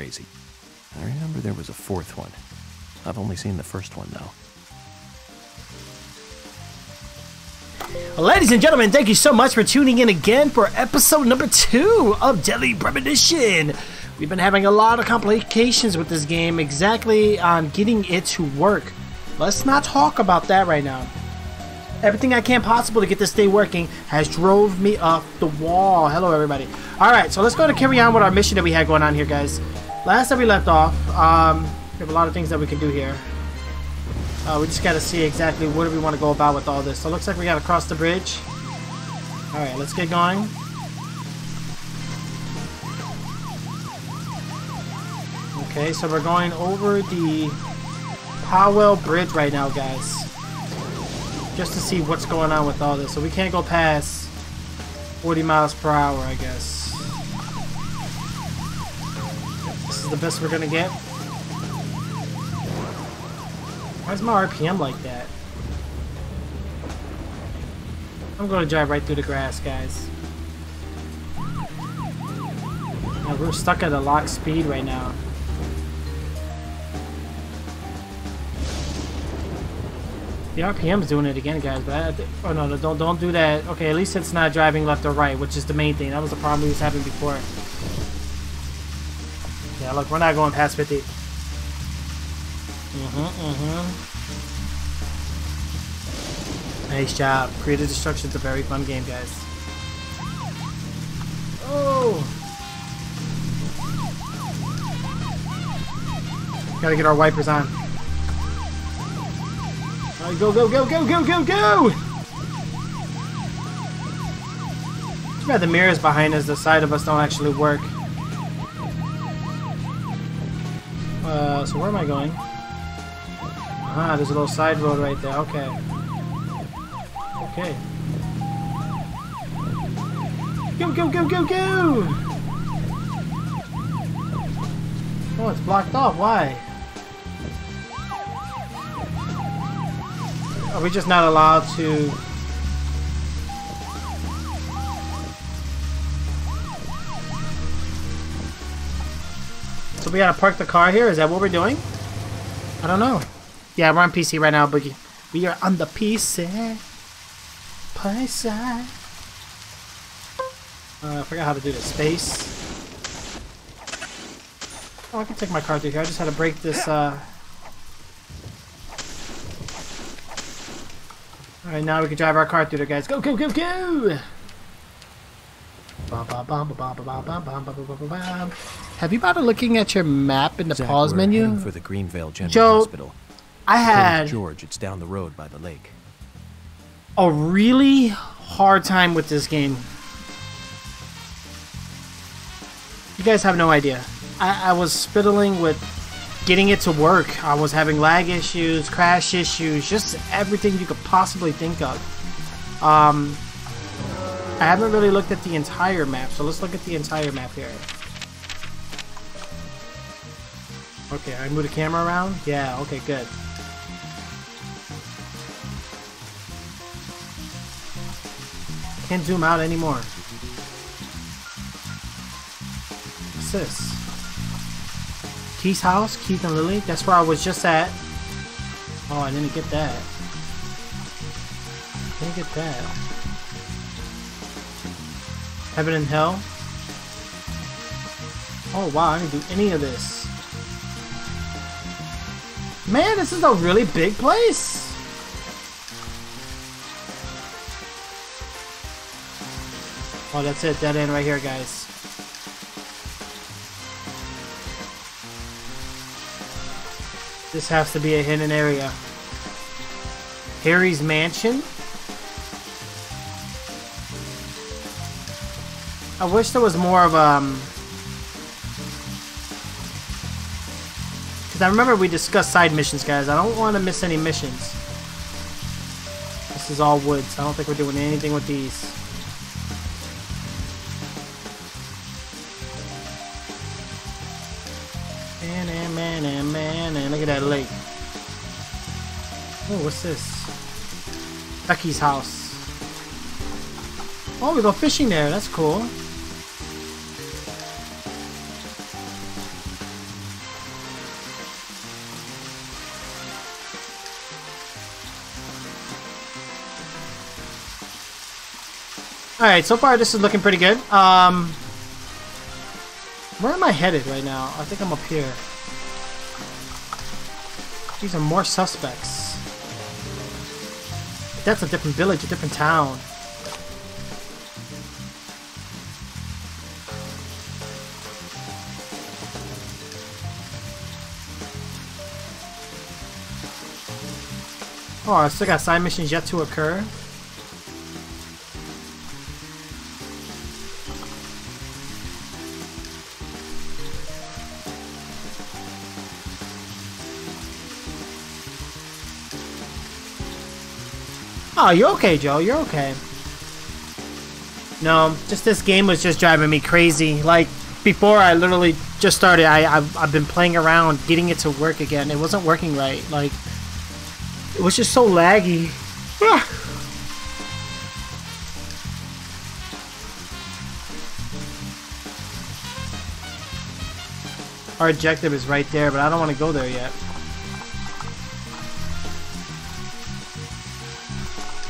crazy. I remember there was a fourth one. I've only seen the first one, though. Well, ladies and gentlemen, thank you so much for tuning in again for episode number 2 of Deadly Premonition. We've been having a lot of complications with this game, exactly on getting it to work. Let's not talk about that right now. Everything I can possible to get this thing working has drove me up the wall. Hello, everybody. All right, so let's go to carry on with our mission that we had going on here, guys. Last time we left off, we have a lot of things that we can do here. We just got to see exactly what do we want to go about with all this. So it looks like we got to cross the bridge. All right, let's get going. Okay, so we're going over the Powell Bridge right now, guys. Just to see what's going on with all this. So we can't go past 40 miles per hour, I guess. This is the best we're going to get. Why is my RPM like that? I'm going to drive right through the grass, guys. Now, we're stuck at a lock speed right now. The RPM's doing it again, guys, but oh no, don't do that. Okay, at least it's not driving left or right, which is the main thing. That was the problem we was having before. Yeah, look, we're not going past 50. Nice job. Creative Destruction's a very fun game, guys. Oh! Gotta get our wipers on. Alright, go! Too bad the mirrors behind us, the side of us, don't actually work. So where am I going? Ah, there's a little side road right there, okay. Okay. Go! Oh, it's blocked off, why? Are we just not allowed to... So we gotta park the car here? Is that what we're doing? I don't know. Yeah, we're on PC right now, Boogie. We are on the PC. I forgot how to do the space. Oh, I can take my car through here. I just had to break this, Alright, now we can drive our car through there, guys. Go! Have you bothered looking at your map in the pause menu? For the Greenvale General Hospital. I had George, it's down the road by the lake. A really hard time with this game. You guys have no idea. I was spittling with getting it to work. I was having lag issues, crash issues, just everything you could possibly think of. I haven't really looked at the entire map, so let's look at the entire map here. Okay, I move the camera around? Yeah, okay, good. Can't zoom out anymore. What's this? Keith's house, Keith and Lily. That's where I was just at. Oh, I didn't get that. Heaven and Hell. Oh wow, I didn't do any of this. Man, this is a really big place. Oh, that's it. Dead end right here, guys. This has to be a hidden area. Harry's mansion? I wish there was more of because I remember we discussed side missions, guys. I don't want to miss any missions. This is all woods. I don't think we're doing anything with these. Look at that lake. Oh, what's this? Becky's house. Oh, we go fishing there. That's cool. Alright, so far this is looking pretty good. Where am I headed right now? I think I'm up here. These are more suspects. That's a different village, a different town. Oh, I still got side missions yet to occur. Oh, you're okay, Joe. You're okay. No, just this game was just driving me crazy. Like, before I literally just started, I've been playing around, getting it to work again. It wasn't working right. Like, it was just so laggy. Ah. Our objective is right there, but I don't want to go there yet.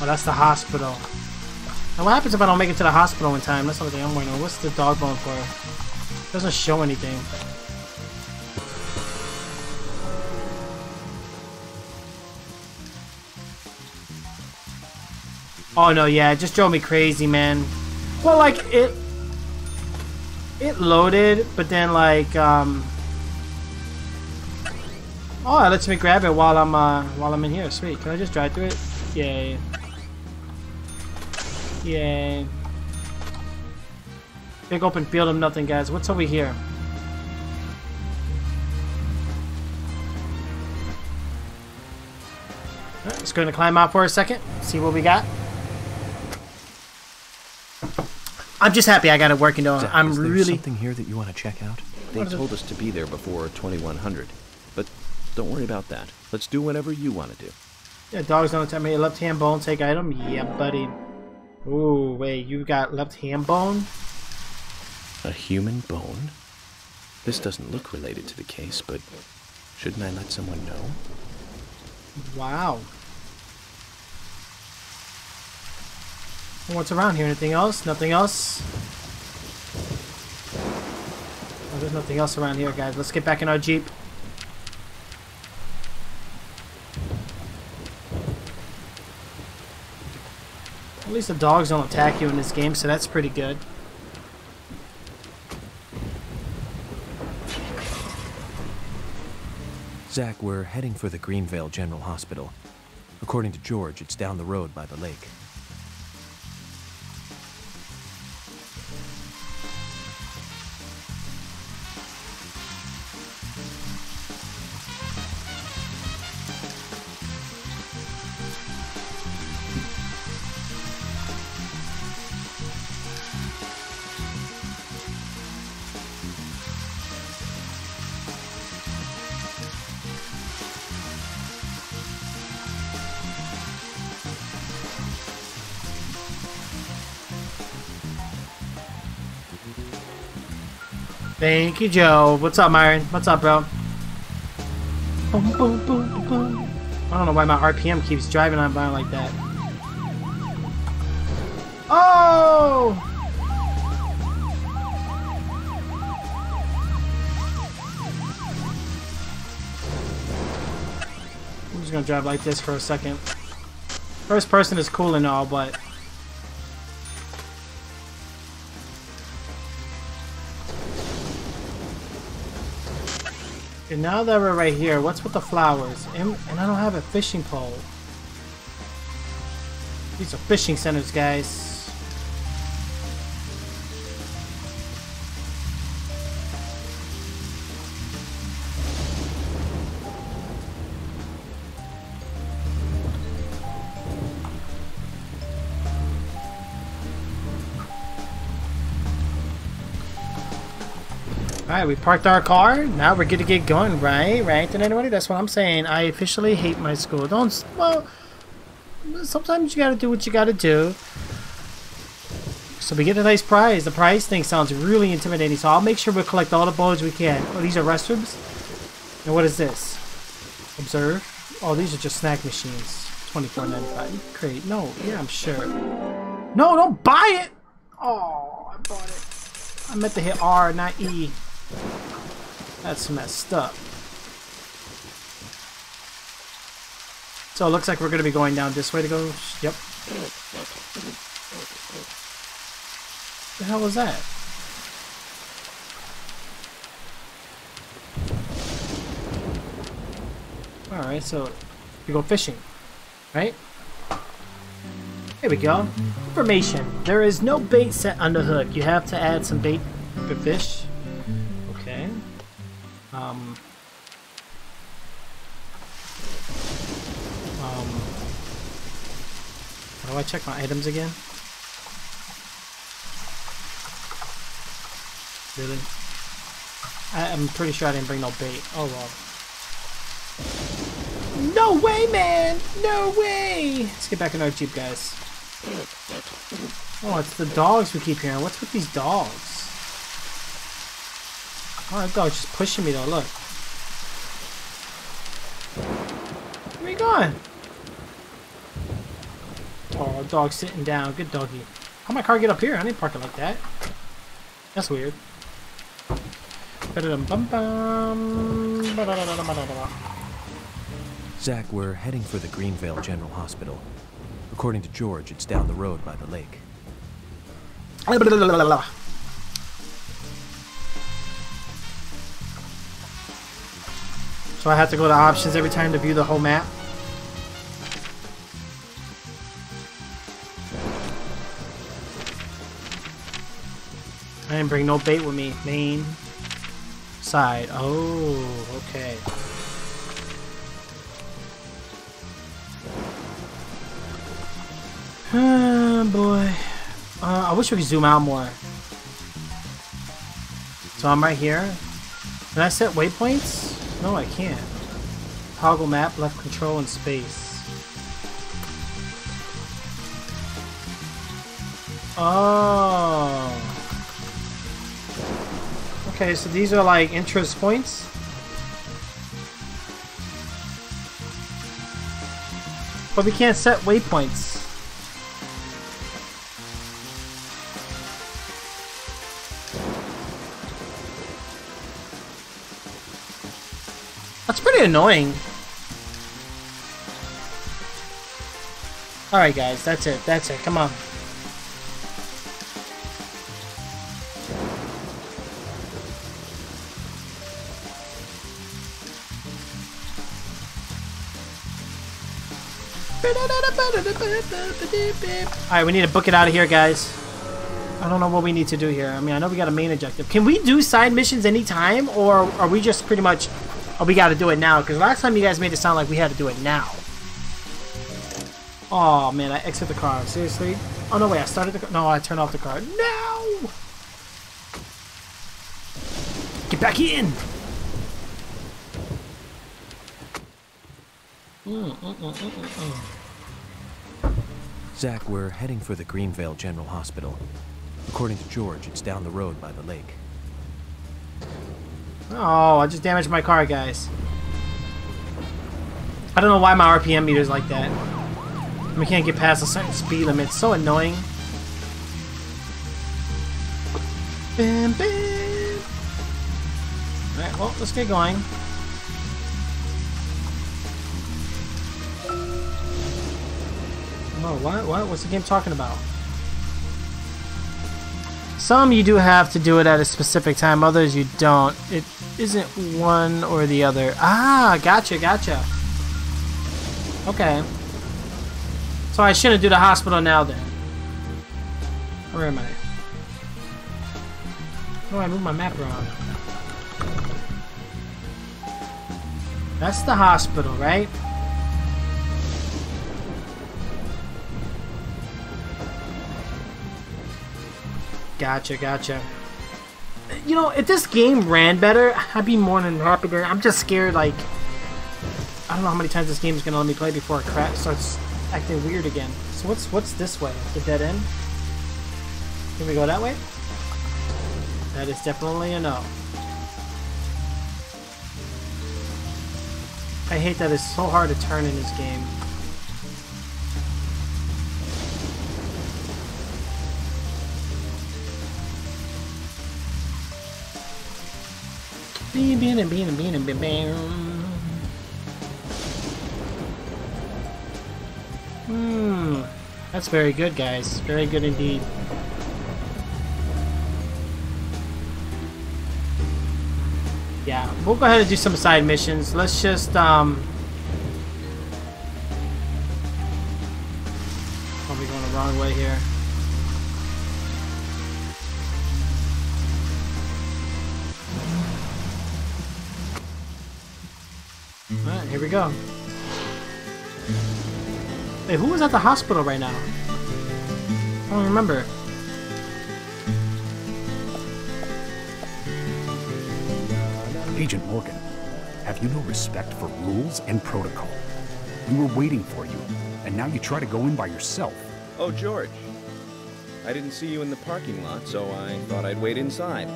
Oh, that's the hospital. Now, what happens if I don't make it to the hospital in time? That's the only thing I'm wondering. What's the dog bone for? It doesn't show anything. Oh, no, yeah. It just drove me crazy, man. Well, like, it loaded, but then, like, oh, it lets me grab it while I'm in here. Sweet. Can I just drive through it? Yay. Yay. Big open field of nothing, guys. What's over here? All right, just going to climb out for a second. See what we got. I'm just happy I got it working, though. I'm really... something here that you want to check out? They told us to be there before 2100. But don't worry about that. Let's do whatever you want to do. Yeah, dogs don't attack me. Left hand bone, take item. Yeah, buddy. Ooh, wait, you got left hand bone? A human bone? This doesn't look related to the case, but shouldn't I let someone know? Wow. What's around here? Anything else? Nothing else? Oh, there's nothing else around here, guys. Let's get back in our Jeep. At least the dogs don't attack you in this game, so that's pretty good. Zach, we're heading for the Greenvale General Hospital. According to George, it's down the road by the lake. Thank you, Joe. What's up, Myron? What's up, bro? Boom, boom, boom, boom. I don't know why my RPM keeps driving on by like that. Oh! I'm just gonna drive like this for a second. First person is cool and all, but... And now that we're right here, what's with the flowers? And I don't have a fishing pole. These are fishing centers, guys. Alright, we parked our car. Now we're good to get going, right? Right? Did anybody? That's what I'm saying. I officially hate my school. Don't... Well... Sometimes you gotta do what you gotta do. So we get a nice prize. The prize thing sounds really intimidating, so I'll make sure we collect all the balls we can. Oh, these are restrooms? And what is this? Observe. Oh, these are just snack machines. $24.95. Great. No. Yeah, I'm sure. No, don't buy it! Oh, I bought it. I meant to hit R, not E. That's messed up. So it looks like we're going to be going down this way to go. Yep. The hell was that? Alright, so we go fishing, right? Here we go. Information. There is no bait set on the hook. You have to add some bait for fish. Okay. How do I check my items again? Really? I'm pretty sure I didn't bring no bait. Oh well. No way, man! No way! Let's get back in our Jeep, guys. Oh, it's the dogs we keep hearing. What's with these dogs? Oh, that dog's just pushing me though, look. Where are you going? Oh, dog sitting down. Good doggy. How'd my car get up here? I didn't park it like that. That's weird. Zach, we're heading for the Greenvale General Hospital. According to George, it's down the road by the lake. So I have to go to options every time to view the whole map. I didn't bring no bait with me. Main side. Oh, okay. Oh, boy. I wish we could zoom out more. So I'm right here. Can I set waypoints? No, I can't. Toggle map, left control, and space. Oh. Okay, so these are like interest points. But we can't set waypoints. That's pretty annoying. Alright guys, that's it. That's it. Come on. Alright, we need to book it out of here, guys. I don't know what we need to do here. I mean, I know we got a main objective. Can we do side missions anytime, or are we just pretty much... Oh, we gotta do it now, because last time you guys made it sound like we had to do it now. Oh, man, I exit the car. Seriously? Oh, no, wait, I started the car. No, I turned off the car. No! Get back in! Zach, we're heading for the Greenvale General Hospital. According to George, it's down the road by the lake. Oh, I just damaged my car, guys. I don't know why my RPM meter's like that. We can't get past a certain speed limit. It's so annoying. Bam, bam. Alright, well, let's get going. Oh, what? What's the game talking about? Some you do have to do it at a specific time, others you don't. It isn't one or the other. Ah, gotcha, gotcha. Okay. So I shouldn't do the hospital now then. Where am I? How do I move my map around? That's the hospital, right? Gotcha, gotcha. You know, if this game ran better, I'd be more than happy to. I'm just scared, like... I don't know how many times this game is going to let me play before it crap starts acting weird again. So what's this way? The dead end? Can we go that way? That is definitely a no. I hate that it's so hard to turn in this game. Hmm. That's very good, guys. Very good indeed. Yeah, we'll go ahead and do some side missions. Let's just, probably going the wrong way here. Alright, here we go. Wait, who was at the hospital right now? I don't remember. Agent Morgan, have you no respect for rules and protocol? We were waiting for you, and now you try to go in by yourself. Oh, George. I didn't see you in the parking lot, so I thought I'd wait inside.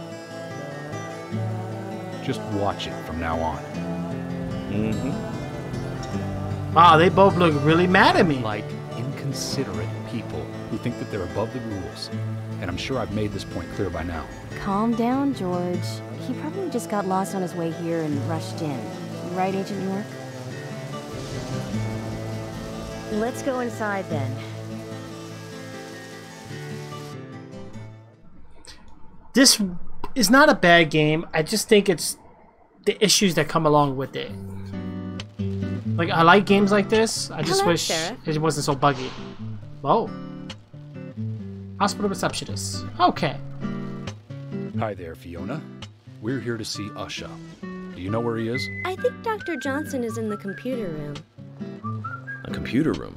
Just watch it from now on. Mm-hmm. Wow, they both look really mad at me. Like inconsiderate people who think that they're above the rules. And I'm sure I've made this point clear by now. Calm down, George. He probably just got lost on his way here and rushed in. Right, Agent York? Let's go inside then. This is not a bad game. I just think it's the issues that come along with it. Like, I like games like this. I just wish it wasn't so buggy. Whoa. Hospital receptionist. Okay. Hi there, Fiona. We're here to see Ushah. Do you know where he is? I think Dr. Johnson is in the computer room. A computer room?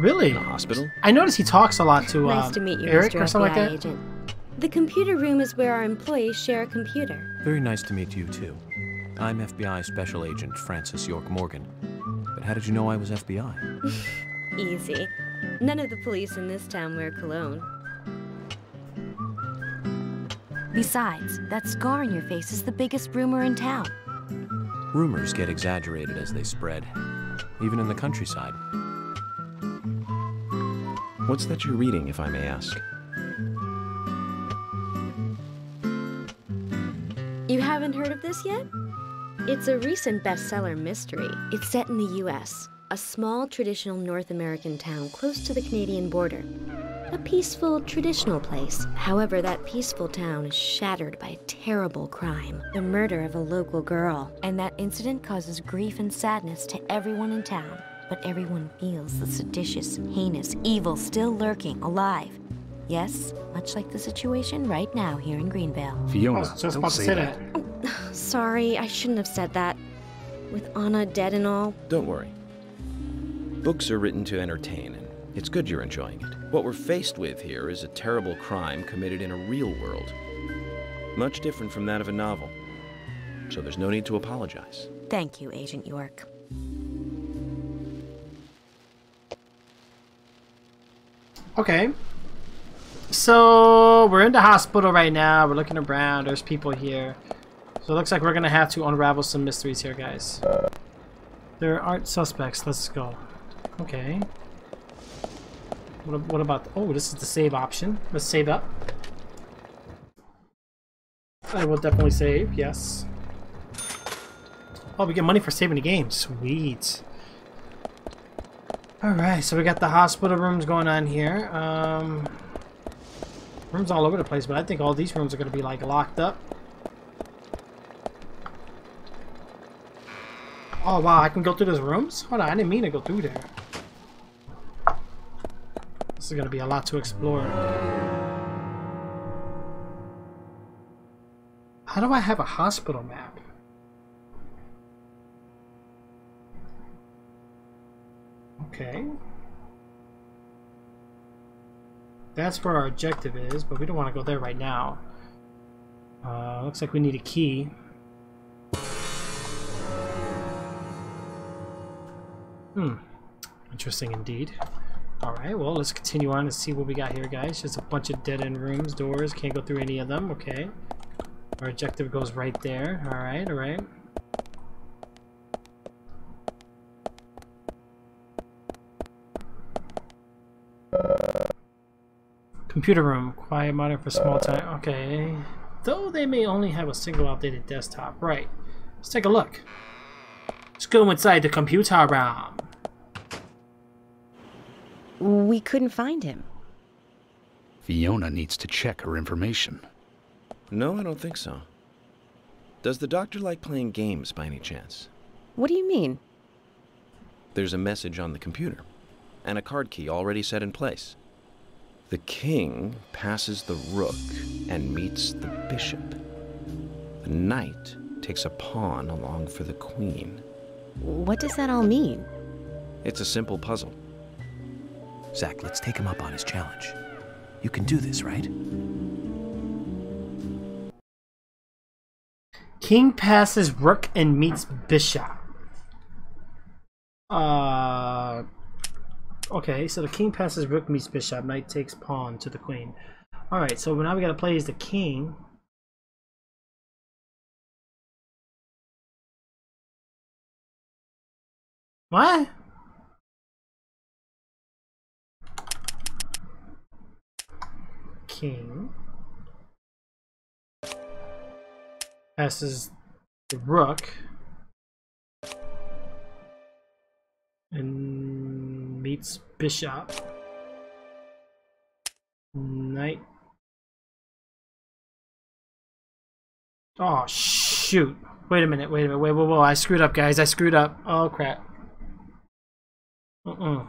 Really? In a hospital? I noticed he talks a lot to nice to meet you, Eric or something like that. Agent. The computer room is where our employees share a computer. Very nice to meet you, too. I'm FBI Special Agent Francis York Morgan. But how did you know I was FBI? Easy. None of the police in this town wear cologne. Besides, that scar on your face is the biggest rumor in town. Rumors get exaggerated as they spread, even in the countryside. What's that you're reading, if I may ask? You haven't heard of this yet? It's a recent bestseller mystery. It's set in the U.S., a small traditional North American town close to the Canadian border. A peaceful, traditional place. However, that peaceful town is shattered by a terrible crime, the murder of a local girl. And that incident causes grief and sadness to everyone in town. But everyone feels the seditious, heinous, evil still lurking, alive. Yes, much like the situation right now here in Greenvale. Fiona, don't say that. Oh, sorry, I shouldn't have said that. With Anna dead and all. Don't worry. Books are written to entertain, and it's good you're enjoying it. What we're faced with here is a terrible crime committed in a real world. Much different from that of a novel. So there's no need to apologize. Thank you, Agent York. Okay. So, we're in the hospital right now. We're looking around. There's people here. So it looks like we're going to have to unravel some mysteries here, guys. There aren't suspects. Let's go. Okay. What about... Oh, this is the save option. Let's save up. I will definitely save, yes. Oh, we get money for saving the game. Sweet. Alright, so we got the hospital rooms going on here. Rooms all over the place, but I think all these rooms are going to be, like, locked up. Oh, wow, I can go through those rooms? Hold on, I didn't mean to go through there. This is going to be a lot to explore. How do I have a hospital map? Okay. That's where our objective is, but we don't want to go there right now. Looks like we need a key. Hmm. Interesting indeed. Alright, well, let's continue on and see what we got here, guys. Just a bunch of dead-end rooms, doors. Can't go through any of them. Okay. Our objective goes right there. Alright, alright. Computer room. Quiet, modern for small time. Okay. though they may only have a single outdated desktop. Right. Let's take a look. Let's go inside the computer room. We couldn't find him. Fiona needs to check her information. No, I don't think so. Does the doctor like playing games by any chance? What do you mean? There's a message on the computer, and a card key already set in place. The king passes the rook and meets the bishop. The knight takes a pawn along for the queen. What does that all mean? It's a simple puzzle. Zach, let's take him up on his challenge. You can do this, right? King passes rook and meets bishop. Okay, so the king passes rook meets bishop, knight takes pawn to the queen. Alright, so now we gotta play as the king. What? King passes the rook and meets bishop. Knight. Oh shoot! Wait a minute! Whoa! I screwed up, guys! I screwed up! Oh crap! How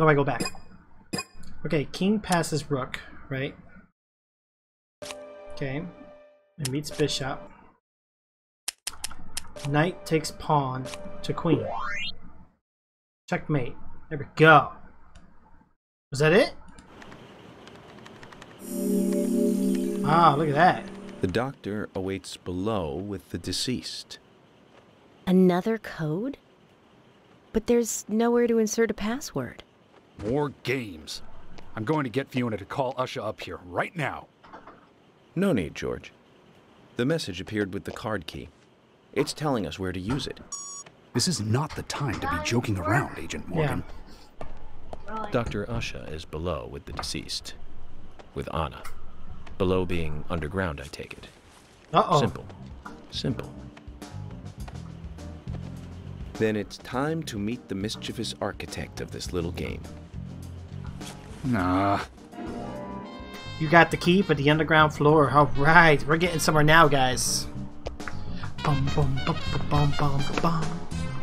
do I go back? Okay, king passes rook, right? Okay, and meets bishop. Knight takes pawn to queen. Checkmate. There we go. Was that it? Ah, look at that. The doctor awaits below with the deceased. Another code? But there's nowhere to insert a password. More games. I'm going to get Fiona to call Ushah up here right now. No need, George. The message appeared with the card key. It's telling us where to use it. This is not the time to be joking around, Agent Morgan. Yeah. Dr. Ushah is below with the deceased. With Anna. Below being underground, I take it. Uh-oh. Simple. Then it's time to meet the mischievous architect of this little game. Nah. You got the key for the underground floor. All right, we're getting somewhere now, guys. Bum, bum, bum, bum, bum, bum.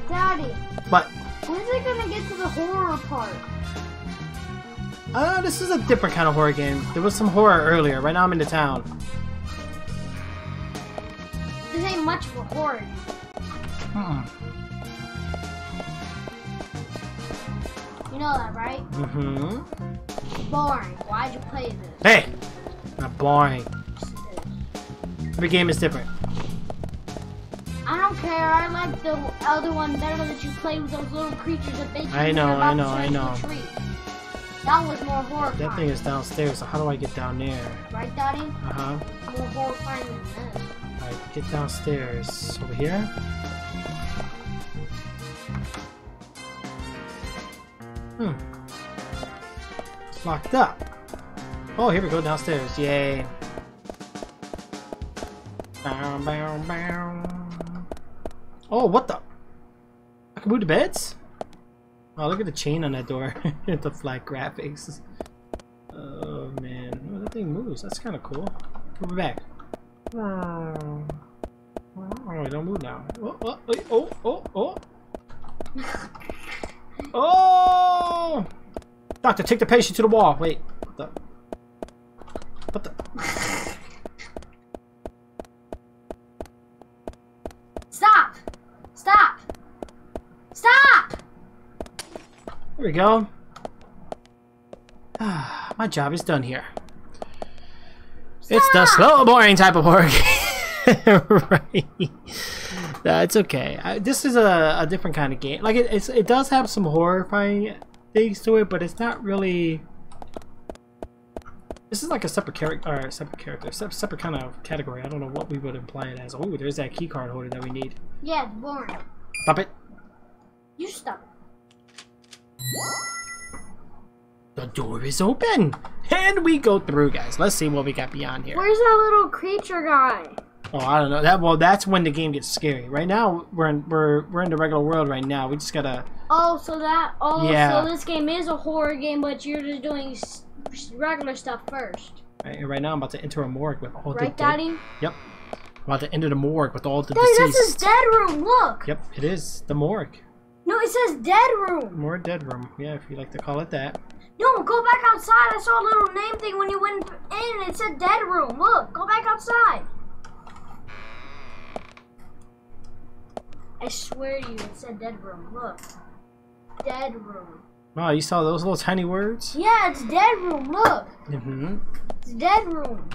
Daddy. What? When's it gonna get to the horror part? This is a different kind of horror game. There was some horror earlier. Right now, I'm in the town. This ain't much for horror. You know that, right? Mm-hmm. Boring. Why'd you play this? Hey! Not boring. Every game is different. I don't care. I like the other one better that you play with those little creatures that they I know. That was more horrifying. That thing is downstairs, so how do I get down there? Right, Daddy? Uh-huh. More horrifying than this. Alright, get downstairs. Over here? It's locked up. Oh, here we go, downstairs. Yay. Bow, bow, bow. Oh, what the? I can move the beds? Oh, look at the chain on that door. The flat graphics. Oh, man. Oh, that thing moves. That's kind of cool. Move it back. Oh, don't move now. Oh. Oh! Doctor, take the patient to the wall. Wait. What the? Stop! There we go. My job is done here. Stop! It's the slow, boring type of horror game. Right. That's okay. This is a different kind of game. Like it does have some horrifying things to it, but it's not really. This is like a separate kind of category. I don't know what we would imply it as. Oh, there's that key card holder that we need. Yeah, it's boring. Stop it. You stop it. The door is open, and we go through, guys. Let's see what we got beyond here. Where's that little creature guy? Oh, I don't know. That, well, that's when the game gets scary. Right now, we're in the regular world. Right now, we just gotta. Oh, so that. Oh, yeah. So this game is a horror game, but you're just doing regular stuff first. Right now, I'm about to enter a morgue with all the Daddy? Yep. I'm about to enter the morgue with all the deceased. Daddy, this is dead room. Look. Yep, it is the morgue. No, it says dead room. More dead room. Yeah, if you like to call it that. No, go back outside. I saw a little name thing when you went in, and it said dead room. Look, go back outside. I swear to you, it said dead room. Look. Dead room. Wow, you saw those little tiny words? Yeah, it's dead room. Look. Mm-hmm. It's dead room.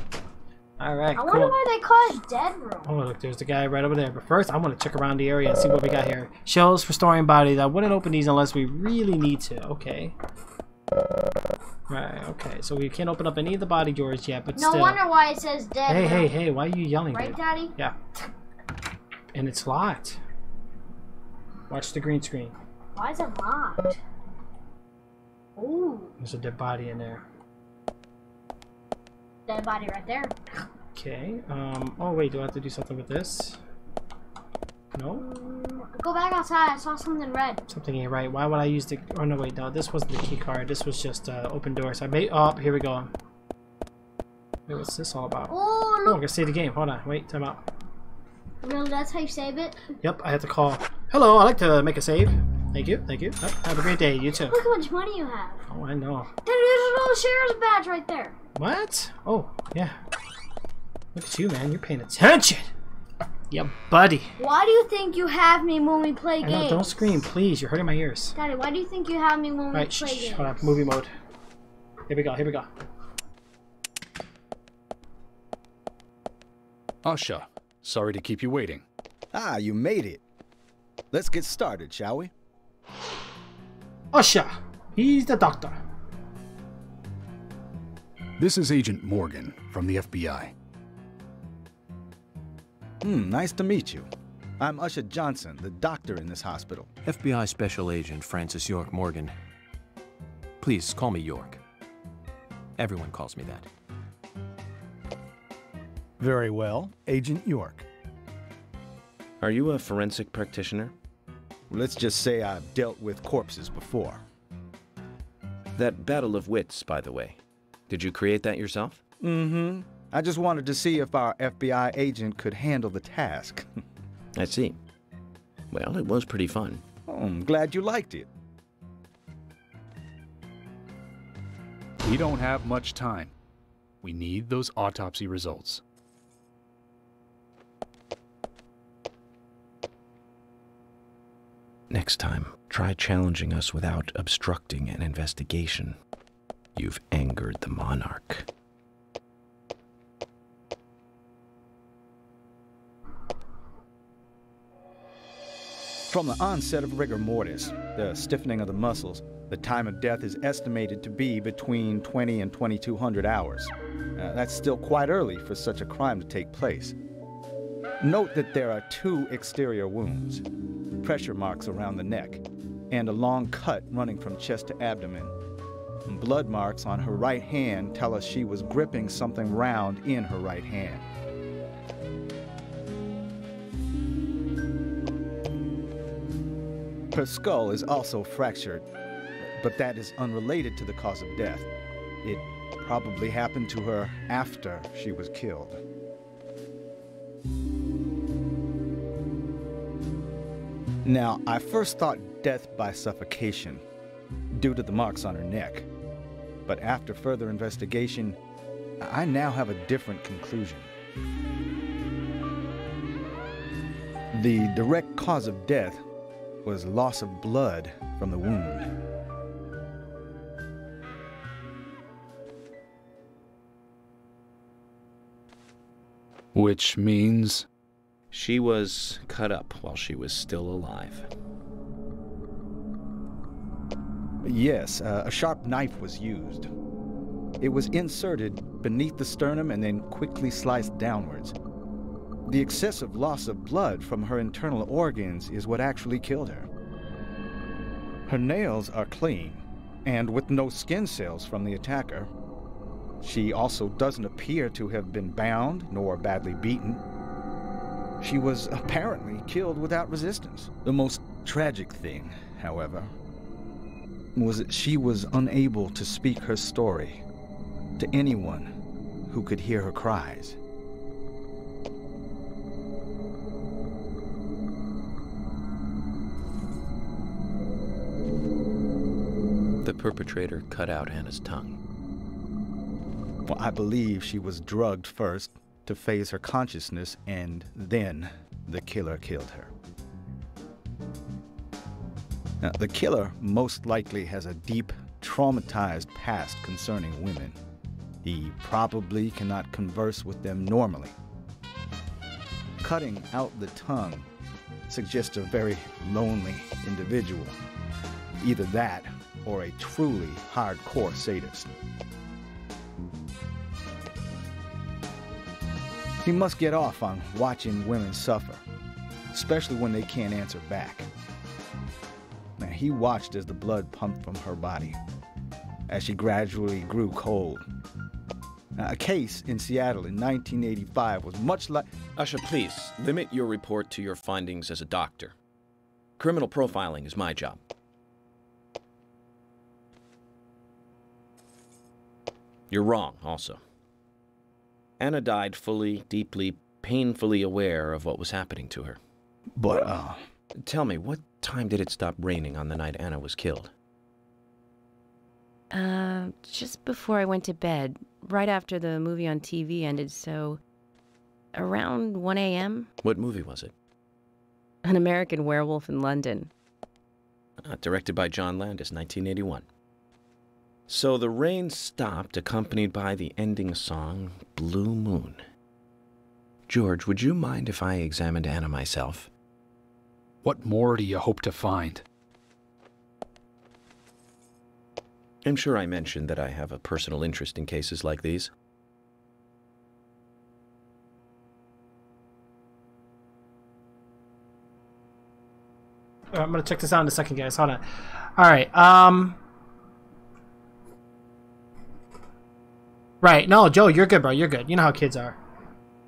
Alright, cool. I wonder why they call it dead room. Oh, look, there's the guy right over there. But first, I'm going to check around the area and see what we got here. Shelves for storing bodies. I wouldn't open these unless we really need to. Okay. Right, okay. So we can't open up any of the body drawers yet, but still. No wonder why it says dead room. Hey, hey, hey, why are you yelling? Right, dude? Daddy? Yeah. And it's locked. Watch the green screen. Why is it locked? Ooh. There's a dead body in there. Dead body right there. Okay. Oh wait, do I have to do something with this? No. Go back outside. I saw something red. Something ain't right. Why would I use the? Oh no, wait. No, this wasn't the key card. This was just open door. So I made. Oh, here we go. Wait, what's this all about? Oh, look. Oh, I'm gonna save the game. Hold on. Wait, time out. No, that's how you save it. Yep, I have to call. Hello, I'd like to make a save. Thank you. Thank you. Oh, have a great day. You too. Look how much money you have. Oh, I know. Dude, there's a little sheriff's badge right there. What? Oh, yeah. Look at you, man. You're paying attention. Yeah, buddy. Why do you think you have me when we play games? No, don't scream, please. You're hurting my ears. Daddy, why do you think you have me when we play games? Hold on. Movie mode. Here we go. Here we go. Ushah, sorry to keep you waiting. Ah, you made it. Let's get started, shall we? Ushah. He's the doctor. This is Agent Morgan from the FBI. Nice to meet you. I'm Ushah Johnson, the doctor in this hospital. FBI Special Agent Francis York Morgan. Please call me York. Everyone calls me that. Very well, Agent York. Are you a forensic practitioner? Let's just say I've dealt with corpses before. That battle of wits, by the way. Did you create that yourself? Mm-hmm. I just wanted to see if our FBI agent could handle the task. I see. Well, it was pretty fun. Oh, I'm glad you liked it. We don't have much time. We need those autopsy results. Next time, try challenging us without obstructing an investigation. You've angered the monarch. From the onset of rigor mortis, the stiffening of the muscles, the time of death is estimated to be between 20 and 2200 hours. That's still quite early for such a crime to take place. Note that there are 2 exterior wounds, pressure marks around the neck, and a long cut running from chest to abdomen. Blood marks on her right hand tell us she was gripping something round in her right hand. Her skull is also fractured, but that is unrelated to the cause of death. It probably happened to her after she was killed. Now, I first thought death by suffocation, due to the marks on her neck. But after further investigation, I now have a different conclusion. The direct cause of death was loss of blood from the wound. Which means? She was cut up while she was still alive. Yes, a sharp knife was used. It was inserted beneath the sternum and then quickly sliced downwards. The excessive loss of blood from her internal organs is what actually killed her. Her nails are clean, and with no skin cells from the attacker. She also doesn't appear to have been bound nor badly beaten. She was apparently killed without resistance. The most tragic thing, however, was that she was unable to speak her story to anyone who could hear her cries. The perpetrator cut out Anna's tongue. Well, I believe she was drugged first to phase her consciousness, and then the killer killed her. Now, the killer most likely has a deep, traumatized past concerning women. He probably cannot converse with them normally. Cutting out the tongue suggests a very lonely individual. Either that or a truly hardcore sadist. He must get off on watching women suffer, especially when they can't answer back. Now, he watched as the blood pumped from her body, as she gradually grew cold. Now, a case in Seattle in 1985 was much like... Ushah, please, limit your report to your findings as a doctor. Criminal profiling is my job. You're wrong, also. Anna died fully, deeply, painfully aware of what was happening to her. But, tell me, what time did it stop raining on the night Anna was killed? Just before I went to bed, right after the movie on TV ended, so around 1 a.m. What movie was it? An American Werewolf in London. Directed by John Landis, 1981. So the rain stopped, accompanied by the ending song, Blue Moon. George, would you mind if I examined Anna myself? What more do you hope to find? I'm sure I mentioned that I have a personal interest in cases like these. All right, I'm going to check this out in a second, guys. Hold on. All right, Right. No, Joe, you're good, bro. You're good. You know how kids are.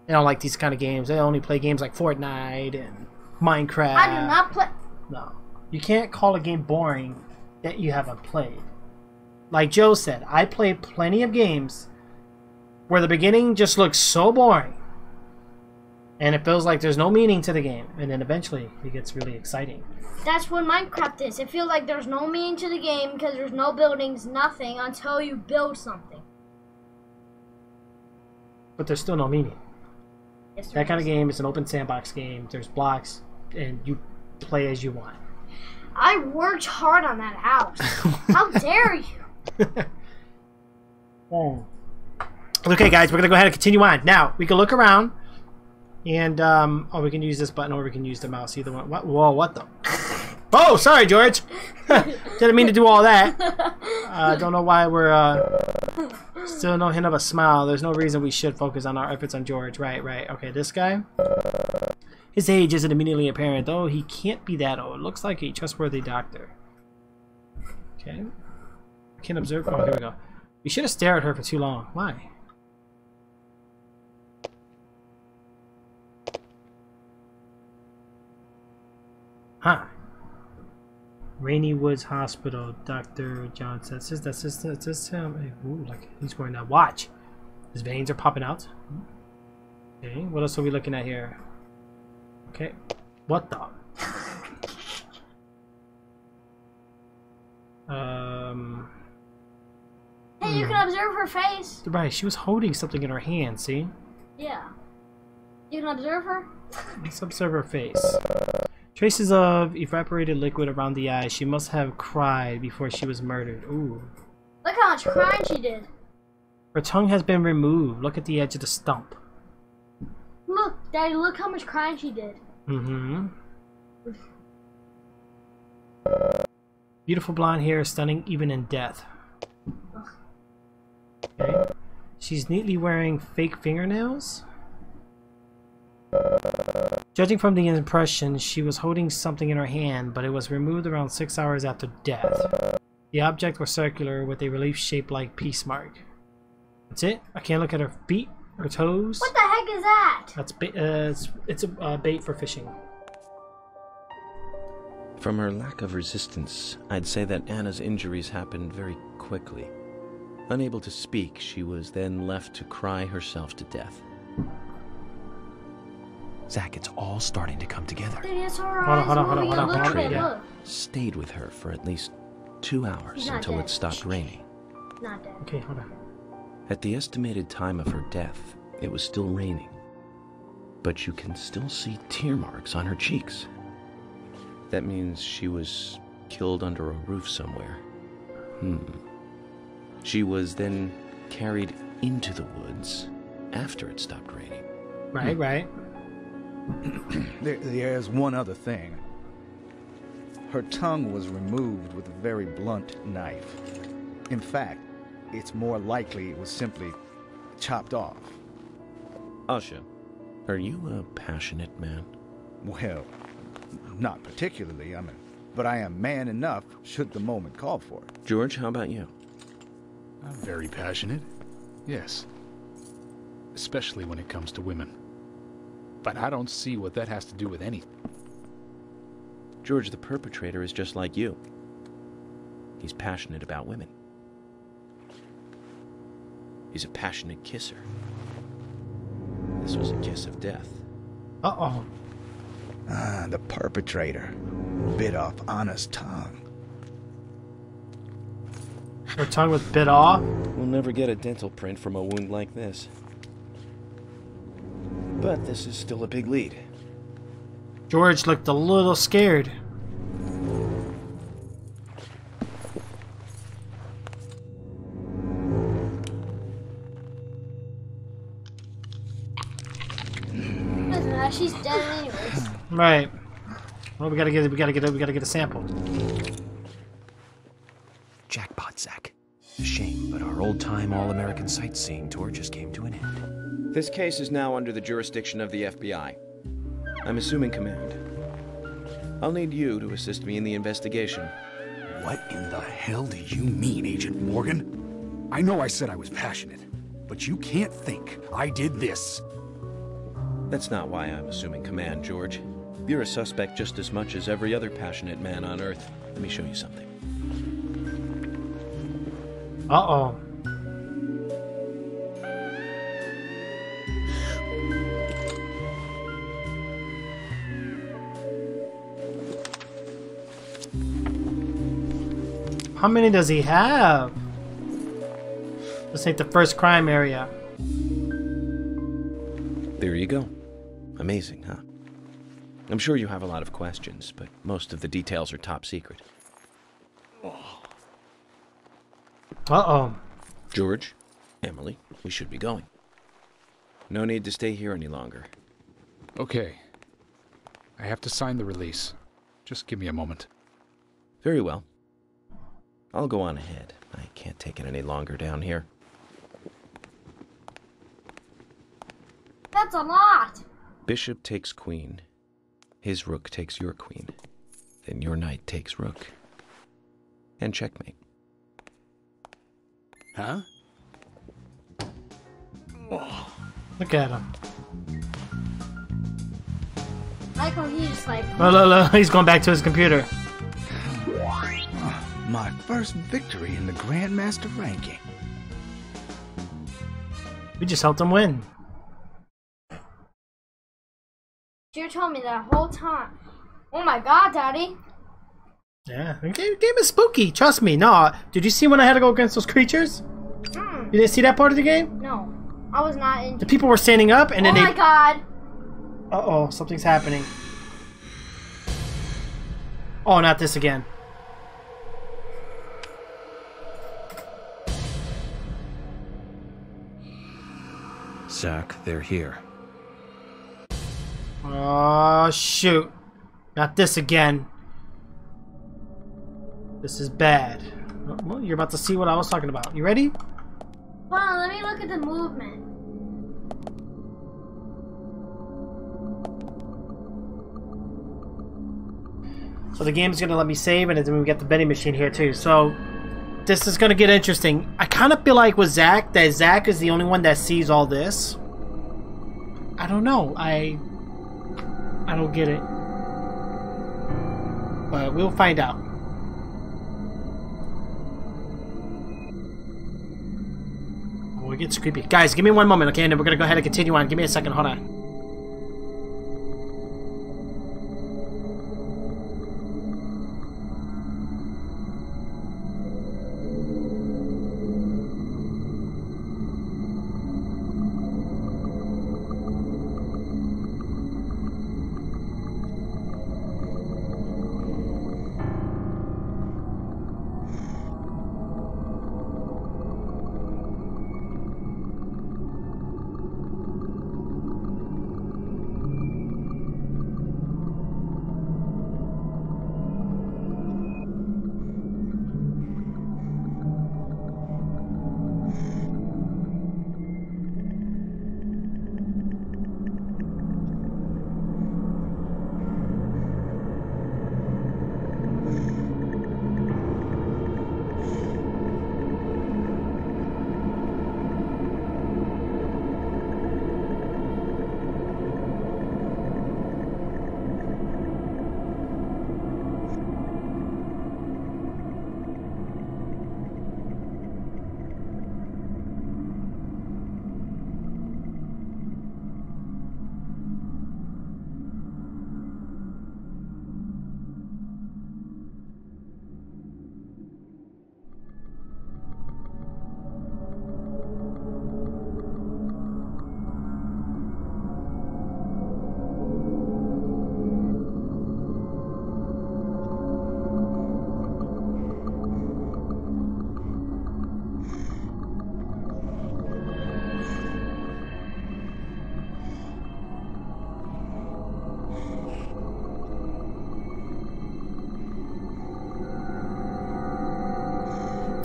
They don't like these kind of games. They only play games like Fortnite and Minecraft. I do not play... No. You can't call a game boring that you haven't played. Like Joe said, I played plenty of games where the beginning just looks so boring. And it feels like there's no meaning to the game. And then eventually it gets really exciting. That's what Minecraft is. It feels like there's no meaning to the game because there's no buildings, nothing, until you build something. But there's still no meaning. Yes, that kind of game is an open sandbox game. There's blocks, and you play as you want. I worked hard on that house. How dare you? Oh. Okay, guys, we're going to go ahead and continue on. Now, we can look around, and oh, we can use this button, or we can use the mouse. Either one. What? Whoa, what the? Oh, sorry, George. Didn't mean to do all that. I don't know why we're... Still no hint of a smile. There's no reason we should focus on our efforts on George. Right, right. Okay, this guy. His age isn't immediately apparent, though. He can't be that old. Looks like a trustworthy doctor. Okay. Can't observe. Oh, here we go. We should have stared at her for too long. Why? Huh. Rainy Woods Hospital, Dr. Johnson. That's him. Ooh, like he's wearing that watch. His veins are popping out. Okay, what else are we looking at here? Okay, what the? Hey, you can observe her face. Right, she was holding something in her hand. See? Yeah. You can observe her. Let's observe her face. Traces of evaporated liquid around the eyes. She must have cried before she was murdered. Ooh. Look how much crying she did. Her tongue has been removed. Look at the edge of the stump. Look, Daddy, look how much crying she did. Mm-hmm. Beautiful blonde hair is stunning even in death. Okay. She's neatly wearing fake fingernails. Judging from the impression, she was holding something in her hand, but it was removed around 6 hours after death. The object was circular with a relief shaped like peace mark. That's it. I can't look at her feet or toes. What the heck is that? That's it's a bait for fishing. From her lack of resistance, I'd say that Anna's injuries happened very quickly. Unable to speak, she was then left to cry herself to death. Zach, it's all starting to come together. Hold on. Stayed with her for at least 2 hours until it stopped raining. Not dead. Okay, hold on. At the estimated time of her death, it was still raining. But you can still see tear marks on her cheeks. That means she was killed under a roof somewhere. She was then carried into the woods after it stopped raining. Right. There's one other thing. Her tongue was removed with a very blunt knife. In fact, it's more likely it was simply chopped off. Ushah, are you a passionate man? Well, not particularly, I mean, but I am man enough should the moment call for it. George, how about you? I'm very passionate, yes. Especially when it comes to women. But I don't see what that has to do with anything. George, the perpetrator is just like you. He's passionate about women. He's a passionate kisser. This was a kiss of death. Uh-oh. Ah, the perpetrator bit off Anna's tongue. Her tongue was bit off? We'll never get a dental print from a wound like this. But this is still a big lead. George looked a little scared. She's dead anyways. Right. Well, we gotta get a sample. Jackpot, Zach. A shame, but our old-time all-American sightseeing tour just came to an end. This case is now under the jurisdiction of the FBI. I'm assuming command. I'll need you to assist me in the investigation. What in the hell do you mean, Agent Morgan? I know I said I was passionate, but you can't think I did this. That's not why I'm assuming command, George. You're a suspect just as much as every other passionate man on Earth. Let me show you something. Uh-oh. How many does he have? This ain't the first crime area. There you go. Amazing, huh? I'm sure you have a lot of questions, but most of the details are top secret. Uh-oh. George, Emily, we should be going. No need to stay here any longer. Okay. I have to sign the release. Just give me a moment. Very well. I'll go on ahead. I can't take it any longer down here. That's a lot! Bishop takes queen. His rook takes your queen. Then your knight takes rook. And checkmate. Huh? Oh, look at him. Michael, he's just like... Oh, he's going back to his computer. My first victory in the Grandmaster ranking. We just helped him win. You told me that whole time. Oh my god, Daddy. Yeah, the game is spooky. Trust me. No, did you see when I had to go against those creatures? You didn't see that part of the game? No, I was not in. The people were standing up, and then they. Oh my god. Uh-oh, something's happening. Oh, not this again. Zach, they're here. Oh shoot. Not this again. This is bad. Well, you're about to see what I was talking about. You ready? Hold on, let me look at the movement. So the game's gonna let me save, and then we got the vending machine here too. So This is gonna get interesting. I kind of feel like with Zach, that Zach is the only one that sees all this. I don't know. I don't get it. But we'll find out. Oh, it gets creepy. Guys, give me one moment, okay? And then we're gonna go ahead and continue on. Give me a second. Hold on.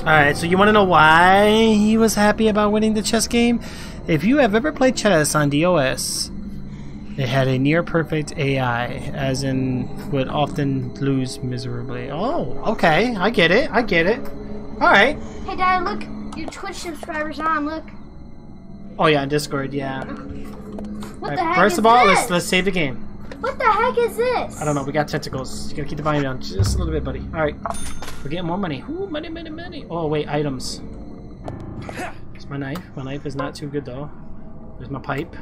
Alright, so you want to know why he was happy about winning the chess game? If you have ever played chess on DOS, it had a near-perfect AI, as in would often lose miserably. Oh, okay. I get it. I get it. Alright. Hey, Dad, look. Your Twitch subscriber's on. Look. Oh, yeah, on Discord, yeah. What the heck First of all, let's save the game. What the heck is this? I don't know. We got tentacles. You gotta keep the volume down just a little bit, buddy. Alright. We're getting more money. Ooh, money, money, money. Oh, wait, items. It's my knife. My knife is not too good, though. There's my pipe.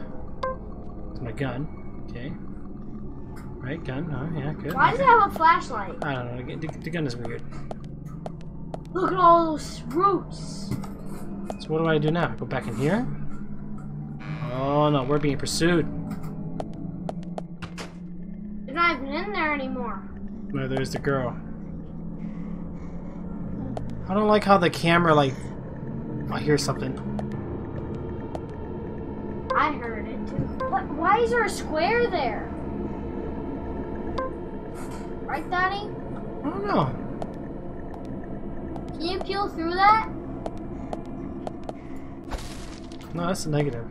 There's my gun. Okay. Right, gun. Oh, yeah, good. Why does it have a flashlight? I don't know. The gun is weird. Look at all those roots. So what do I do now? Go back in here? Oh, no. We're being pursued. They're not even in there anymore. No, there's the girl. I don't like how the camera, like... I hear something. I heard it too. What? Why is there a square there? Right, Daddy? I don't know. Can you peel through that? No, that's a negative.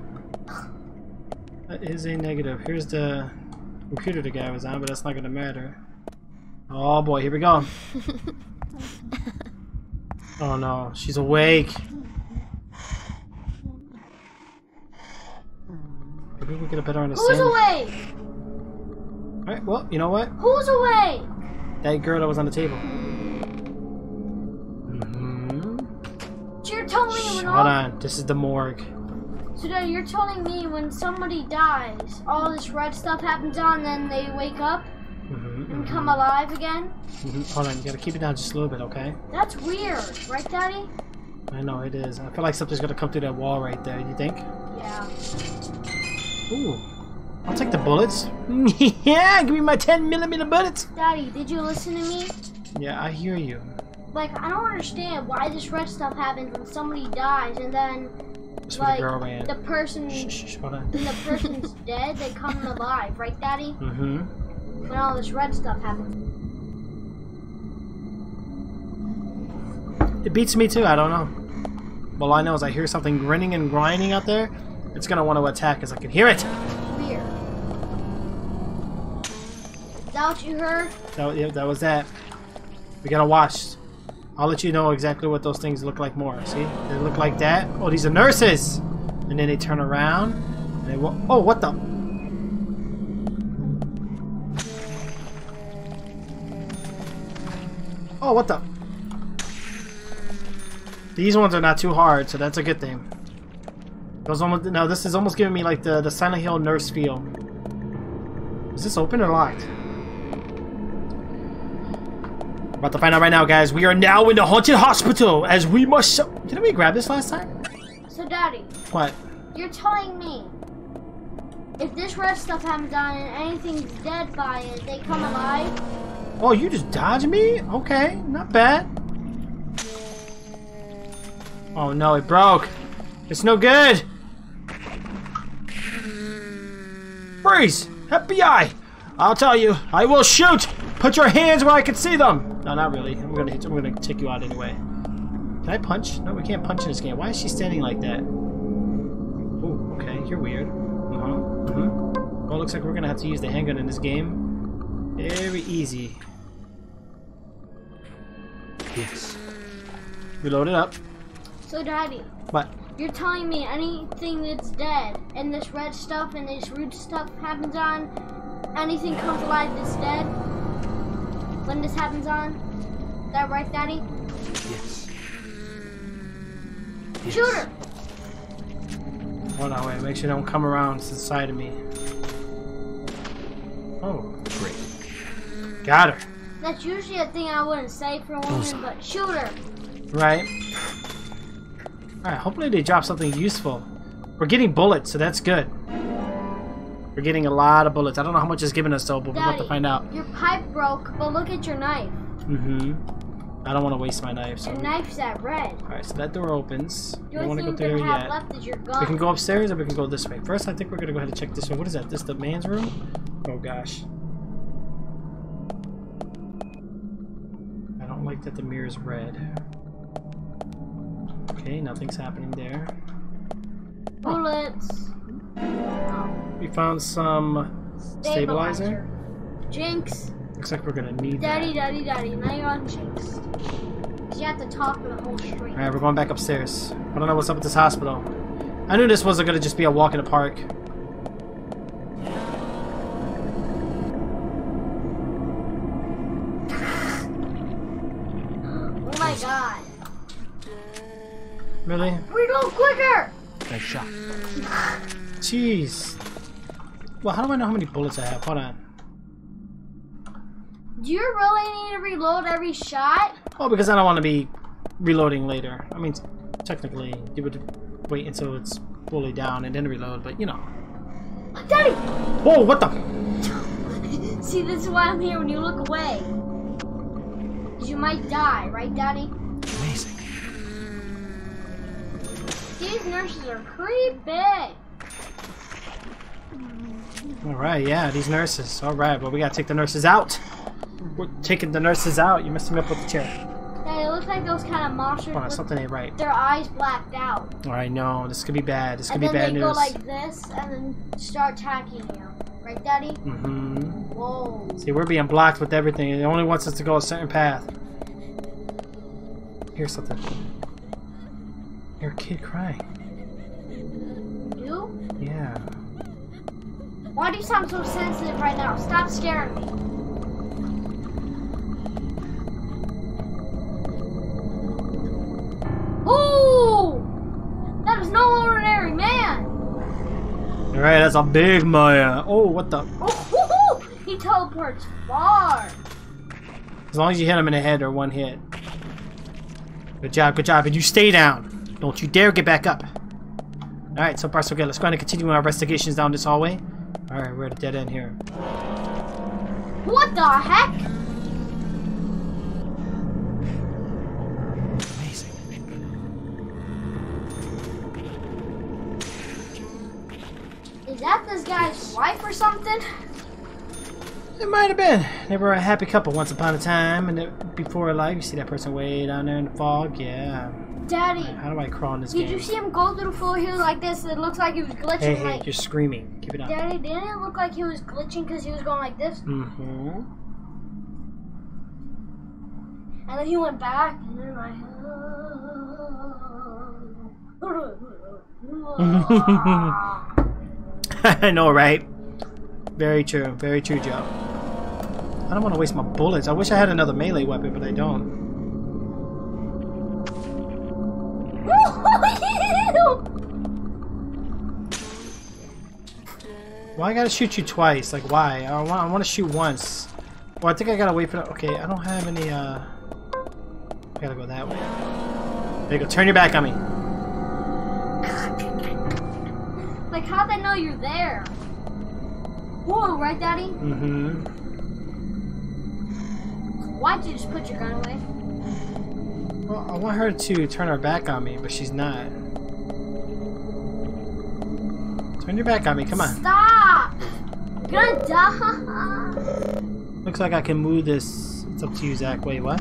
That is a negative. Here's the computer the guy was on, but that's not gonna matter. Oh boy, here we go. Oh no, she's awake. Maybe we get a better understanding. Who's awake? Alright, well, you know what? Who's awake? That girl that was on the table. Mm-hmm. So you're telling me when hold on, this is the morgue. So Dad, you're telling me when somebody dies, all this red stuff happens on, then they wake up? And come alive again? Mm-hmm. Hold on, you gotta keep it down just a little bit, okay? That's weird, right, Daddy? I know, it is. I feel like something's gonna come through that wall right there, you think? Yeah. Ooh. I'll take the bullets. Yeah, give me my 10mm bullets! Daddy, did you listen to me? Yeah, I hear you. Like, I don't understand why this red stuff happens when somebody dies and then... like, the person... Shh, hold on. When the person's dead, they come alive, right, Daddy? Mm-hmm. When all this red stuff happens. It beats me too, I don't know. All I know is I hear something grinning and grinding out there. It's gonna want to attack because I can hear it. Weird. Is that what you heard? That, yeah, that was that. We gotta watch. I'll let you know exactly what those things look like more. See? They look like that. Oh, these are nurses! And then they turn around. And they oh, what the? Oh, what the? These ones are not too hard, so that's a good thing. Those almost, now, this is almost giving me like the Silent Hill nurse feel. Is this open or locked? About to find out right now, guys. We are now in the haunted hospital, as we must. Didn't we grab this last time? So, Daddy. What? You're telling me if this red stuff happens on and anything's dead by it, they come alive? Oh, you just dodged me? Okay, not bad. Oh no, it broke. It's no good. Freeze! FBI! I'll tell you, I will shoot! Put your hands where I can see them! No, not really. I'm gonna take you out anyway. Can I punch? No, we can't punch in this game. Why is she standing like that? Oh, okay, you're weird. Oh, looks like we're gonna have to use the handgun in this game. Very easy. Yes. Reload it up. So, Daddy. What? You're telling me anything that's dead and this red stuff and this root stuff happens on, anything comes alive that's dead when this happens on? Is that right, Daddy? Yes. Shoot her! Hold on, wait. Make sure they don't come around to the side of me. Oh. Great. Got her. That's usually a thing I wouldn't say for a woman, but shoot her. Right. Alright, hopefully they drop something useful. We're getting bullets, so that's good. We're getting a lot of bullets. I don't know how much it's giving us though, but Daddy, we're about to find out. Your pipe broke, but look at your knife. Mm-hmm. I don't want to waste my knife. So your knife's at red. Alright, so that door opens. We don't want to go through here yet. Left is your gun. We can go upstairs or we can go this way. First, I think we're going to go ahead and check this one. What is that? This the man's room? Oh gosh. Like that the mirror's red. Okay, nothing's happening there. Bullets. Oh. We found some stabilizer. Jinx. Looks like we're gonna need Daddy, that. Daddy, now you're on Jinx. Cause you have to talk for the whole street. Alright, we're going back upstairs. I don't know what's up with this hospital. I knew this wasn't gonna just be a walk in the park. Really? We go quicker! Nice shot. Jeez. Well, how do I know how many bullets I have? Hold on. Do you really need to reload every shot? Oh, because I don't want to be reloading later. I mean, technically, you would wait until it's fully down and then reload, but you know. Daddy! Whoa, what the? See, this is why I'm here when you look away. Because you might die, right, Daddy? Amazing. These nurses are creepy. Alright, yeah, these nurses. Alright, well, we gotta take the nurses out. We're taking the nurses out. You messed me up with the chair. Hey, it looks like those kind of monsters. Oh, something ain't right. Their eyes blacked out. Alright, no, this could be bad. This could be bad news. And then they go like this and then start attacking you. Right, Daddy? Mm-hmm. Whoa. See, we're being blocked with everything. It only wants us to go a certain path. Here's something. Your kid crying. You? Yeah. Why do you sound so sensitive right now? Stop scaring me. Ooh! That is no ordinary man! Alright, that's a big man. Oh, what the? Oh, he teleports far. As long as you hit him in the head or one hit. Good job, good job. And you stay down. Don't you dare get back up. Alright, so far so good. Let's go ahead and continue our investigations down this hallway. Alright, we're at a dead end here. What the heck? Amazing. Is that this guy's wife or something? It might have been. They were a happy couple once upon a time, and before life, you see that person way down there in the fog? Yeah. Daddy, how do I crawl in this game? Did you see him go through the floor here like this? It looks like he was glitching. Hey, like... you're screaming. Keep it up. Daddy, didn't it look like he was glitching because he was going like this? Mm-hmm. And then he went back, and then I... I know, right? Very true, Joe. I don't want to waste my bullets. I wish I had another melee weapon, but I don't. Why I gotta shoot you twice? Like, why? I want to shoot once. Well, I think I gotta wait for the... Okay, I don't have any, I gotta go that way. There you go. Turn your back on me. Like, how'd they know you're there? Whoa, right, Daddy? Mm-hmm. Why'd you just put your gun away? Well, I want her to turn her back on me, but she's not. Turn your back on me, come on. Stop! You're gonna die! Looks like I can move this. It's up to you, Zach. Wait, what?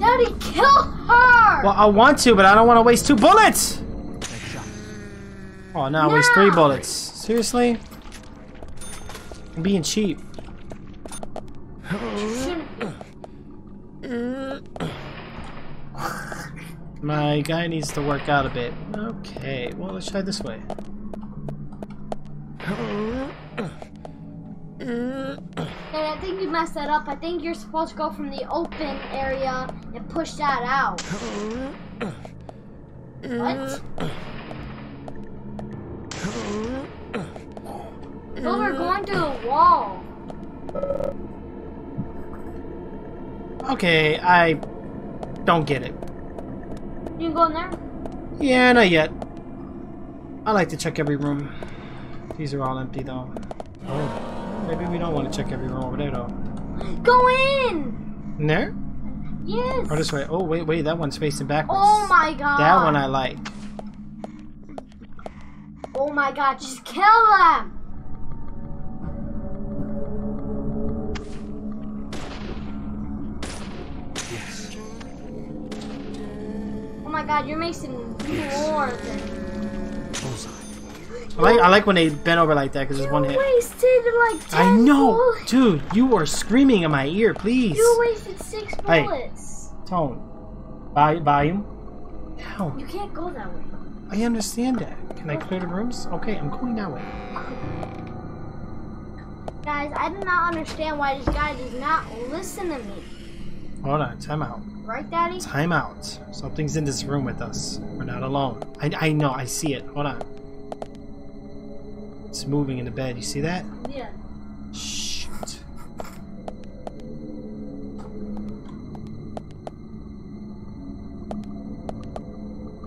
Daddy, kill her! Well, I want to, but I don't want to waste 2 bullets! Oh, now I waste 3 bullets. Seriously? I'm being cheap. My guy needs to work out a bit. Okay, well, let's try this way. And I think you messed that up. I think you're supposed to go from the open area and push that out. What? Well, we're going to a wall. Okay, I don't get it. You can go in there? Yeah, not yet. I like to check every room. These are all empty, though. Oh, maybe we don't want to check every room over there, though. Go in! In there? Yes. Or this way. Oh, wait, wait. That one's facing backwards. Oh, my God. That one I like. Oh, my God. Just kill them! Oh my God, you're making more than... I like when they bent over like that because there's one hit. You wasted like 10 I know, bullets. Dude. You were screaming in my ear, please. You wasted 6 bullets. Hey, tone, volume. Down. You can't go that way. I understand that. Can I clear the rooms? Okay, I'm going that way. Guys, I do not understand why this guy does not listen to me. Hold on, time out. Right, Daddy? Time out. Something's in this room with us. We're not alone. I know. I see it. Hold on. It's moving in the bed. You see that? Yeah. Shit.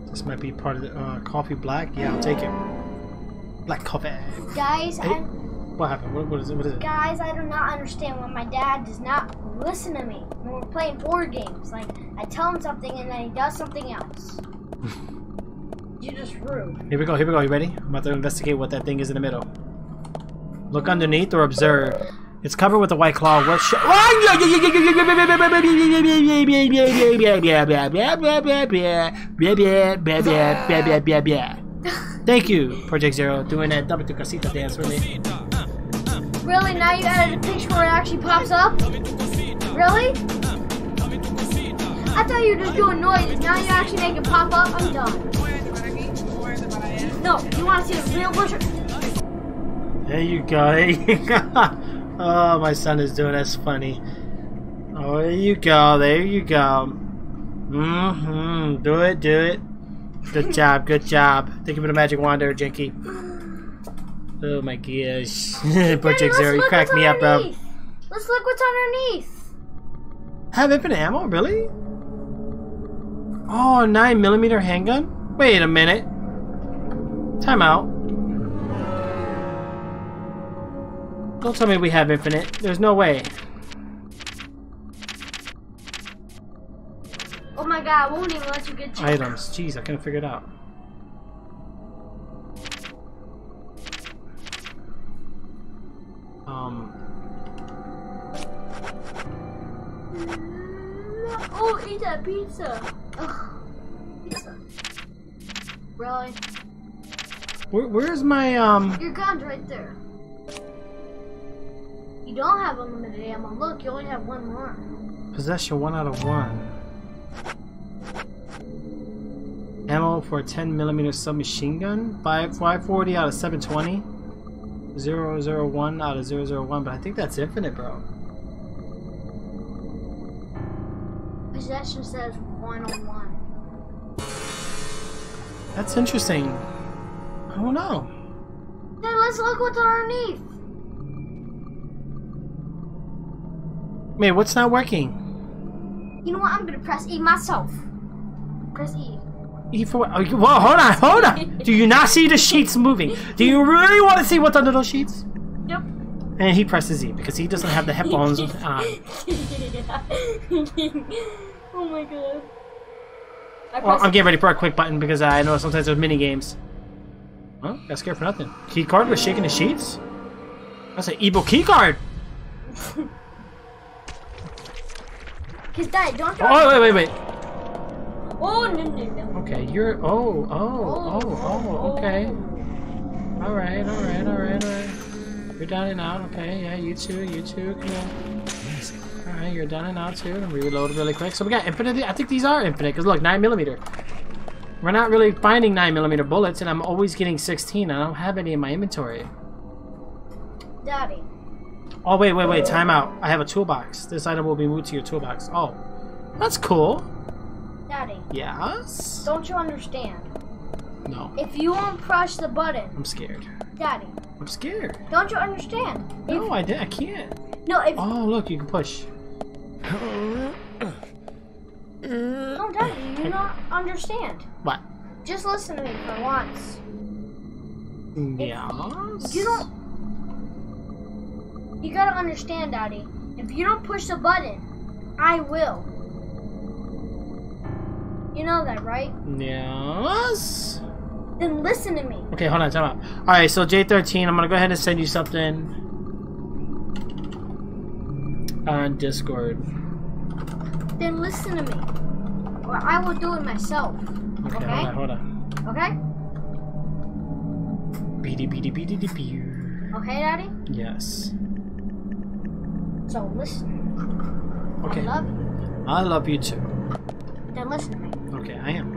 This might be part of the coffee black. Yeah, I'll take it. Black coffee. Guys, I... What happened? What is it? Guys, I do not understand why my dad does not listen to me when we're playing board games. Like, I tell him something and then he does something else. You just rude. Here we go, here we go. You ready? I'm about to investigate what that thing is in the middle. Look underneath or observe. It's covered with a white claw. What? Thank you, Project Zero, doing that double casita dance with me. Really? Now you added a picture where it actually pops up? Really? I thought you were just doing noises. Now you actually make it pop up. I'm done. No, you want to see the real worship? There you go. Oh, my son is doing that's funny. Oh, there you go. There you go. Mm-hmm. Do it. Do it. Good job. Good job. Thank you for the magic wand there, Jinky. Oh my gosh. Project Zero, you cracked me up, bro. Let's look what's underneath. Have infinite ammo? Really? Oh, 9mm handgun? Wait a minute. Time out. Don't tell me we have infinite. There's no way. Oh my God, I won't even let you get cheap. Items. Jeez, I couldn't figure it out. Oh, eat that pizza. Ugh. Pizza. Really? Where's my, Your gun's right there. You don't have unlimited ammo. Look, you only have one more. Possession 1 out of 1. Ammo for a 10mm submachine gun. 540 out of 720. 001 out of 001, but I think that's infinite, bro. Possession says 101. That's interesting. I don't know. Then let's look what's underneath. Man, what's not working? You know what? I'm gonna press E myself. Press E. E for what? Okay, well, hold on, hold on. Do you not see the sheets moving? Do you really want to see what's under those sheets? Nope. And he presses E because he doesn't have the headphones on. Oh my god. Well, I'm getting ready for a quick button because I know sometimes there's mini games. Well, got scared for nothing. Key card was shaking the sheets? That's an evil key card. His dad, don't throw wait. Oh, no. Okay, you're... Oh, okay. Alright. You're down and out, okay. Yeah, you two, come on. Alright, you're down and out, too. And reload really quick. So we got infinite... I think these are infinite, because look, 9mm. We're not really finding 9mm bullets, and I'm always getting 16. I don't have any in my inventory. Daddy. Oh, wait, time out. I have a toolbox. This item will be moved to your toolbox. Oh, that's cool. Daddy. Yes? Don't you understand? No. If you won't press the button. I'm scared. Daddy. I'm scared. Don't you understand? No, if... I can't. No, if... Oh, look, you can push. No, Daddy, you do not understand. What? Just listen to me for once. Yes? If you don't... You gotta understand, Daddy. If you don't push the button, I will. You know that, right? Yes. Then listen to me. Okay, hold on, time out. Alright, so J13, I'm gonna go ahead and send you something on Discord. Then listen to me. Or I will do it myself. Okay? Hold on. Okay? BD. Okay, Daddy? Yes. So listen. Okay. I love you too. Then listen to me. Okay, I am.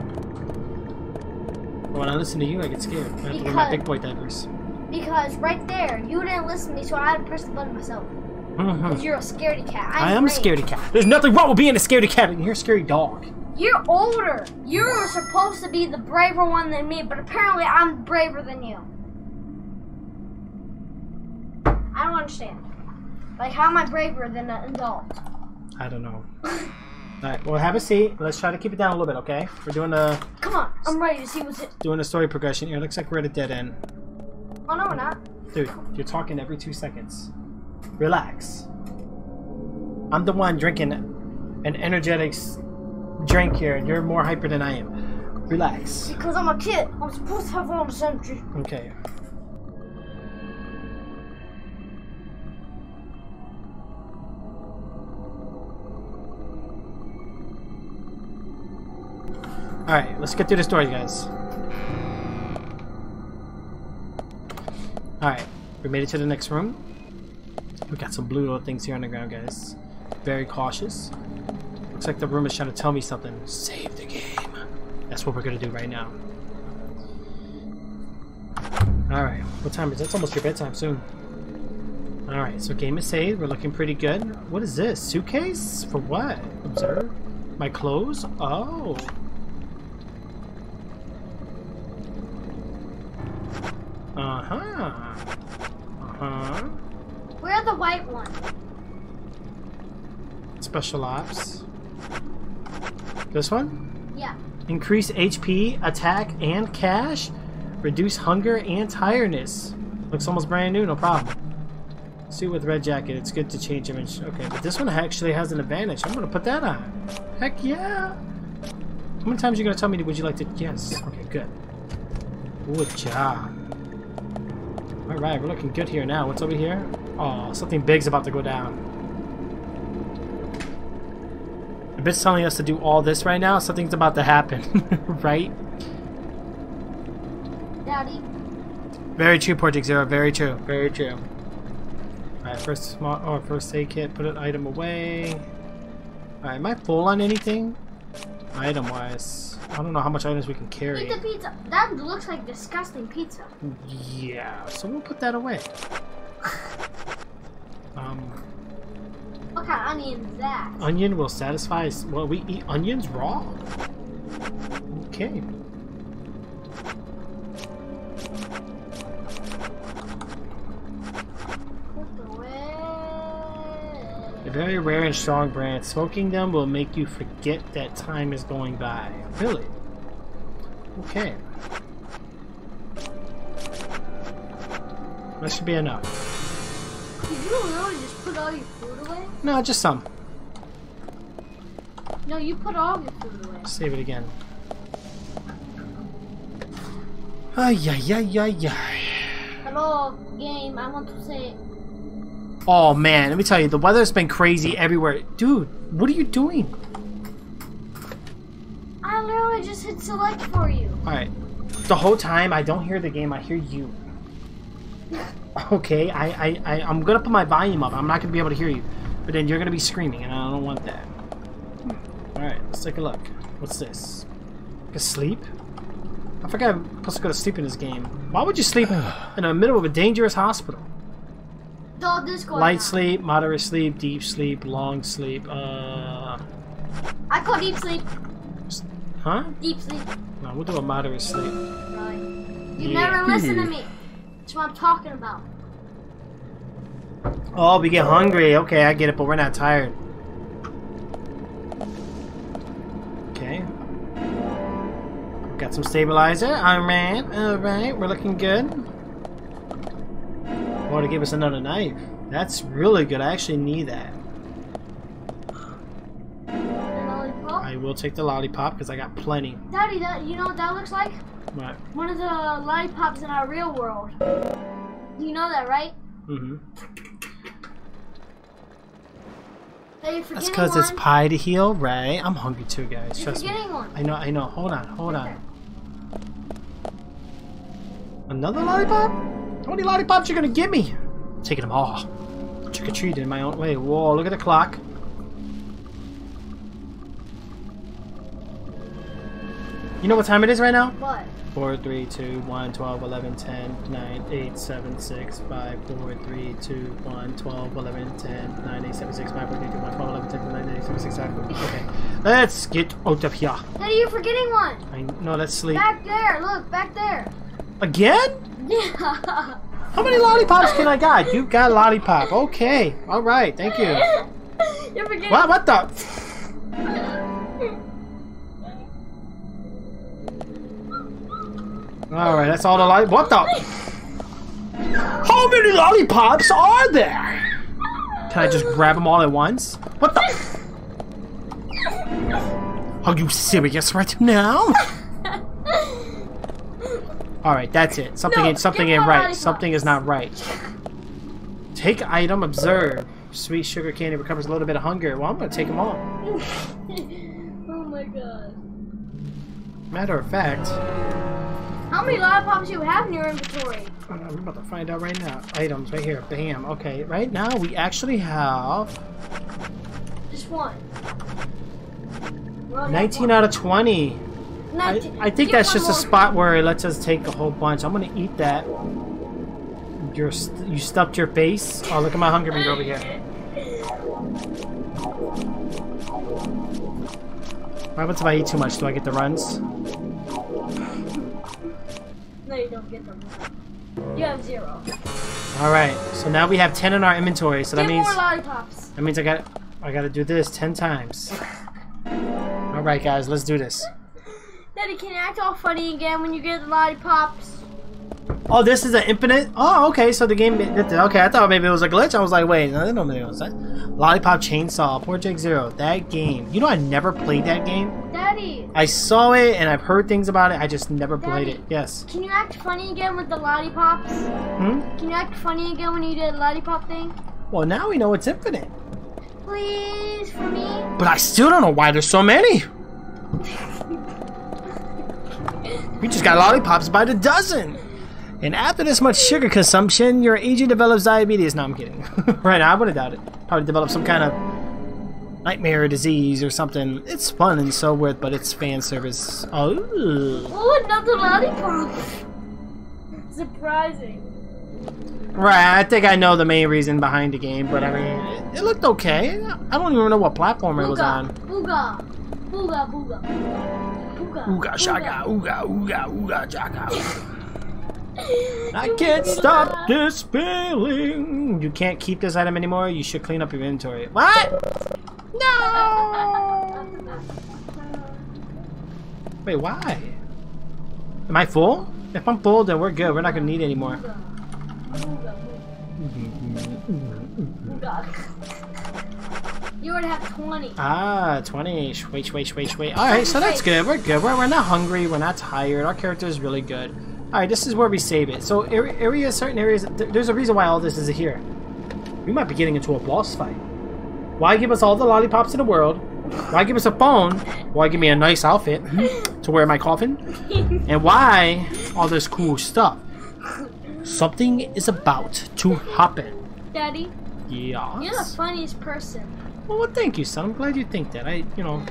But when I listen to you, I get scared. I have to wear my big boy diapers. Because right there, you didn't listen to me, so I had to press the button myself. Because you're a scaredy cat. I am a scaredy cat. There's nothing wrong with being a scaredy cat, and you're a scary dog. You're older. You're supposed to be the braver one than me, but apparently I'm braver than you. I don't understand. Like, how am I braver than an adult? I don't know. Alright, well, have a seat. Let's try to keep it down a little bit, okay? We're doing a... Come on, I'm ready to see what's it... Doing a story progression here. Looks like we're at a dead end. Oh, no, we're not. Dude, you're talking every 2 seconds. Relax. I'm the one drinking an energetic drink here, and you're more hyper than I am. Relax. Because I'm a kid. I'm supposed to have all the energy. Okay. Alright, let's get through the story, guys. Alright, we made it to the next room. We got some blue little things here on the ground, guys. Very cautious. Looks like the room is trying to tell me something. Save the game. That's what we're gonna do right now. Alright, what time is it? It's almost your bedtime soon. Alright, so game is saved. We're looking pretty good. What is this? Suitcase? For what? Observe. My clothes? Oh. We're the white one. Special ops. This one? Yeah. Increase HP, attack, and cash. Reduce hunger and tiredness. Looks almost brand new, no problem. Suit with red jacket, it's good to change image. Okay, but this one actually has an advantage. I'm gonna put that on. Heck yeah! How many times are you gonna tell me would you like to? Yes. Okay, good. Good job. Alright, we're looking good here now. What's over here? Oh, something big's about to go down. The bit's telling us to do all this right now. Something's about to happen. Right? Daddy. Very true, Project Zero. Very true. Alright, Alright, first aid kit, put an item away. Alright, am I full on anything? Item wise. I don't know how much items we can carry. Eat the pizza. That looks like disgusting pizza. Yeah, so we'll put that away. What kind of onion is that? Onion will satisfy us. Well, we eat onions raw? Okay. A very rare and strong brand. Smoking them will make you forget that time is going by. Really? Okay. That should be enough. Did you really just put all your food away? No, just some. No, you put all your food away. Save it again. Ay, ay, ay, ay, ay. Hello, game. I want to say... Oh man, let me tell you, the weather's been crazy everywhere. Dude, what are you doing? I literally just hit select for you. Alright. The whole time I don't hear the game, I hear you. Okay, I'm gonna put my volume up. I'm not gonna be able to hear you. But then you're gonna be screaming, and I don't want that. Alright, let's take a look. What's this? Like a sleep? I forgot I'm supposed to go to sleep in this game. Why would you sleep in the middle of a dangerous hospital? Light sleep, moderate sleep, deep sleep, long sleep. I call deep sleep. Huh? Deep sleep. No, we'll do a moderate sleep. You never listen to me. That's what I'm talking about. Oh, we get hungry. Okay, I get it, but we're not tired. Okay. Got some stabilizer. Alright, alright. We're looking good. To give us another knife. That's really good. I actually need that. I will take the lollipop because I got plenty. Daddy, you know what that looks like? What? One of the lollipops in our real world. You know that, right? Mm-hmm. That's because it's pie to heal, right? I'm hungry too, guys. You're trust me. One. I know, I know. Hold on, hold on. Another lollipop? How many lollipops are you gonna give me? I'm taking them all. Trick or treat in my own way. Whoa, look at the clock. You know what time it is right now? What? 4, 3, 2, 1, 12, 11, 10, 9, 8, 7, 6, 5, 4, 3, 2, 1, 12, 11, 10, 9, 8, 7, 6, 5, 4, 3, 2, 1, 12, 11, 10, 9, 8, 7, 6, 5, 4, okay. Let's get out of here. Daddy, you're forgetting one. I know, let's sleep. Back there, look, back there. Again? Yeah. How many lollipops can I got? You got a lollipop. Okay. All right. Thank you. You're forgetting. Wow, what the? All right. That's all the lollipops. What the? How many lollipops are there? Can I just grab them all at once? What the? Are you serious right now? All right, that's it. Something ain't right. Something is not right. Take item, observe. Sweet sugar candy recovers a little bit of hunger. Well, I'm gonna take them all. Oh my god. Matter of fact. How many lollipops do you have in your inventory? We're about to find out right now. Items right here. Bam. Okay. Right now we actually have. Just one. 19 out of 20. I think that's just a spot where it lets us take a whole bunch. I'm gonna eat that. You stuffed your face. Oh, look at my hunger meter over here. What happens if I eat too much? Do I get the runs? No, you don't get the runs. You have 0. All right. So now we have 10 in our inventory. So that means more lollipops. That means I gotta do this 10 times. All right, guys, let's do this. Daddy, can you act all funny again when you get the lollipops? Oh, this is an infinite? Oh, okay, so the game... Okay, I thought maybe it was a glitch. I was like, wait, no, that don't make sense. Lollipop Chainsaw, Poor Jake Zero, that game. You know I never played that game? Daddy! I saw it, and I've heard things about it. I just never played it. Yes? Can you act funny again with the lollipops? Hmm? Can you act funny again when you did the lollipop thing? Well, now we know it's infinite. Please, for me? But I still don't know why there's so many! We just got lollipops by the dozen. And after this much sugar consumption, your agent develops diabetes. No, I'm kidding. Right now, I wouldn't doubt it. Probably develop some kind of nightmare disease or something. It's fun and so worth, but it's fan service. Oh, ooh, another lollipop. Surprising. Right, I think I know the main reason behind the game, but I mean, it looked okay. I don't even know what platform it was on. Booga, booga, booga, booga, ooga, shaka, ooga, ooga, ooga, shaka. I can't stop this feeling. You can't keep this item anymore. You should clean up your inventory. What? No. Wait, why? Am I full? If I'm full, then we're good. We're not gonna need it anymore. You already have 20. Ah, 20. Wait, wait, wait, wait. All right, so that's good. We're good. We're not hungry. We're not tired. Our character is really good. Alright, this is where we save it. So certain areas, there's a reason why all this is here. We might be getting into a boss fight. Why give us all the lollipops in the world? Why give us a phone? Why give me a nice outfit to wear in my coffin? And why all this cool stuff? Something is about to happen. Daddy? Yeah. You're the funniest person. Well, thank you, son. I'm glad you think that. I don't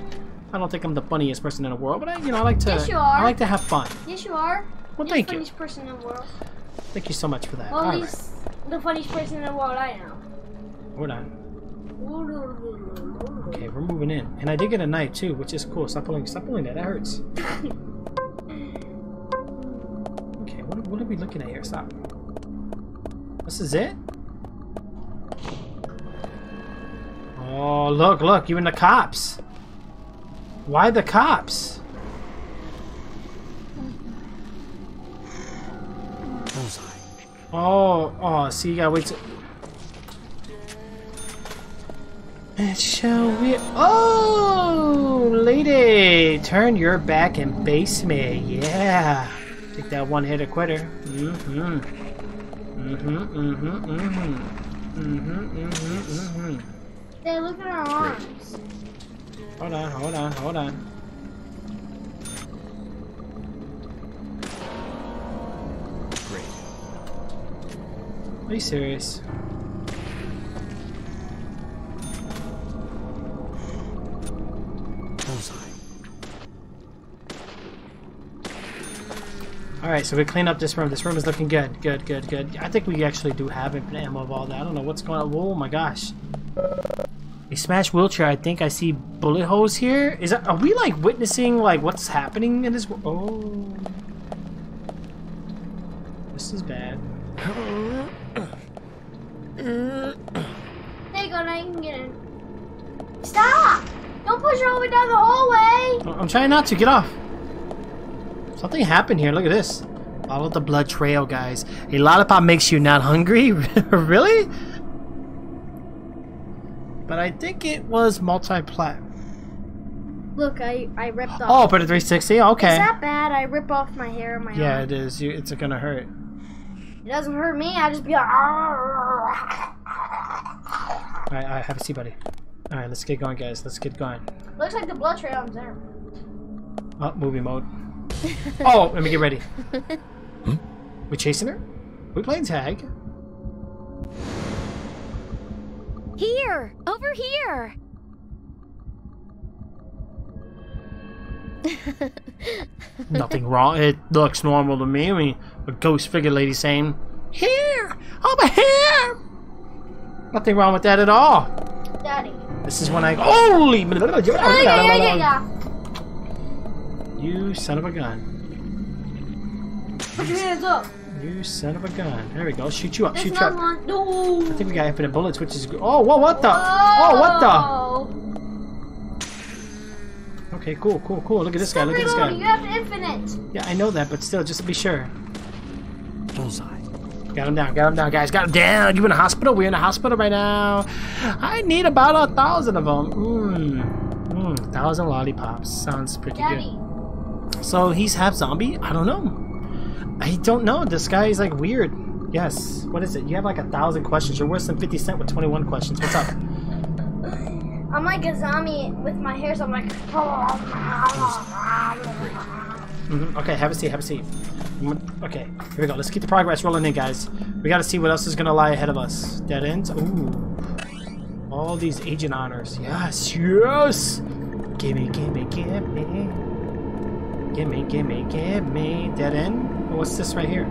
think I'm the funniest person in the world, but I like to. Yes, you are. I like to have fun. Yes, you are. Well, thank you. You're the funniest person in the world. Thank you so much for that. Well, at least the funniest person in the world I am. We're not. Okay, we're moving in. And I did get a knife too, which is cool. Stop pulling that. That hurts. Okay, what are we looking at here? Stop. This is it? Oh, look, look. Even the cops. Why the cops? Oh, oh, see, you gotta wait to... And shall we... Oh, lady! Turn your back and base me, yeah! Take that one-hitter quitter. Hey, look at our arms. Hold on, hold on, hold on. Are you serious? Alright, so we clean up this room. This room is looking good. Good, good, good. I think we actually do have infinite ammo of all that. I don't know what's going on. Oh my gosh. A smashed wheelchair. I think I see bullet holes here. Is that, are we like witnessing like what's happening in this world? Oh. This is bad. There you go, now you can get in. Stop! Don't push her all the way down the hallway! I'm trying not to, get off. Something happened here, look at this. Follow the blood trail, guys. A lollipop makes you not hungry? Really? But I think it was multi-plat. Look, I ripped off. Oh, but a 360? Okay. It's not bad, I rip off my hair and my arm. It is. It's gonna hurt. It doesn't hurt me, I just be like... Alright, alright, have a seat, buddy. Alright, let's get going, guys. Let's get going. Looks like the blood trail is there. Oh, movie mode. Oh, let me get ready. Hmm? We chasing her? We playing tag? Here! Over here! Nothing wrong. It looks normal to me. I mean, a ghost figure lady saying, "Here, over here." Nothing wrong with that at all. Daddy. This is when I holy. You son of a gun. Put your hands up. You son of a gun. There we go. Shoot you up. Shoot you up. No. I think we got infinite bullets, which is good. Oh, whoa! What the? Oh, what the? Okay, cool, cool, cool. Look at this guy. Look at this guy. You have infinite. Yeah, I know that, but still, just to be sure. Bullseye. Got him down, guys. Got him down. You in a hospital? We're in a hospital right now. I need about 1,000 of them. 1,000 lollipops. Sounds pretty good. So he's half zombie? I don't know. I don't know. This guy is like weird. Yes. What is it? You have like 1,000 questions. You're worse than 50 Cent with 21 questions. What's up? I'm like a zombie with my hair, so I'm like. Mm-hmm. Okay, have a seat, have a seat. Okay, here we go. Let's keep the progress rolling in, guys. We gotta see what else is gonna lie ahead of us. Dead ends. Ooh. All these agent honors. Yes, yes! Gimme, gimme, gimme. Gimme, gimme, gimme. Dead end? Oh, what's this right here?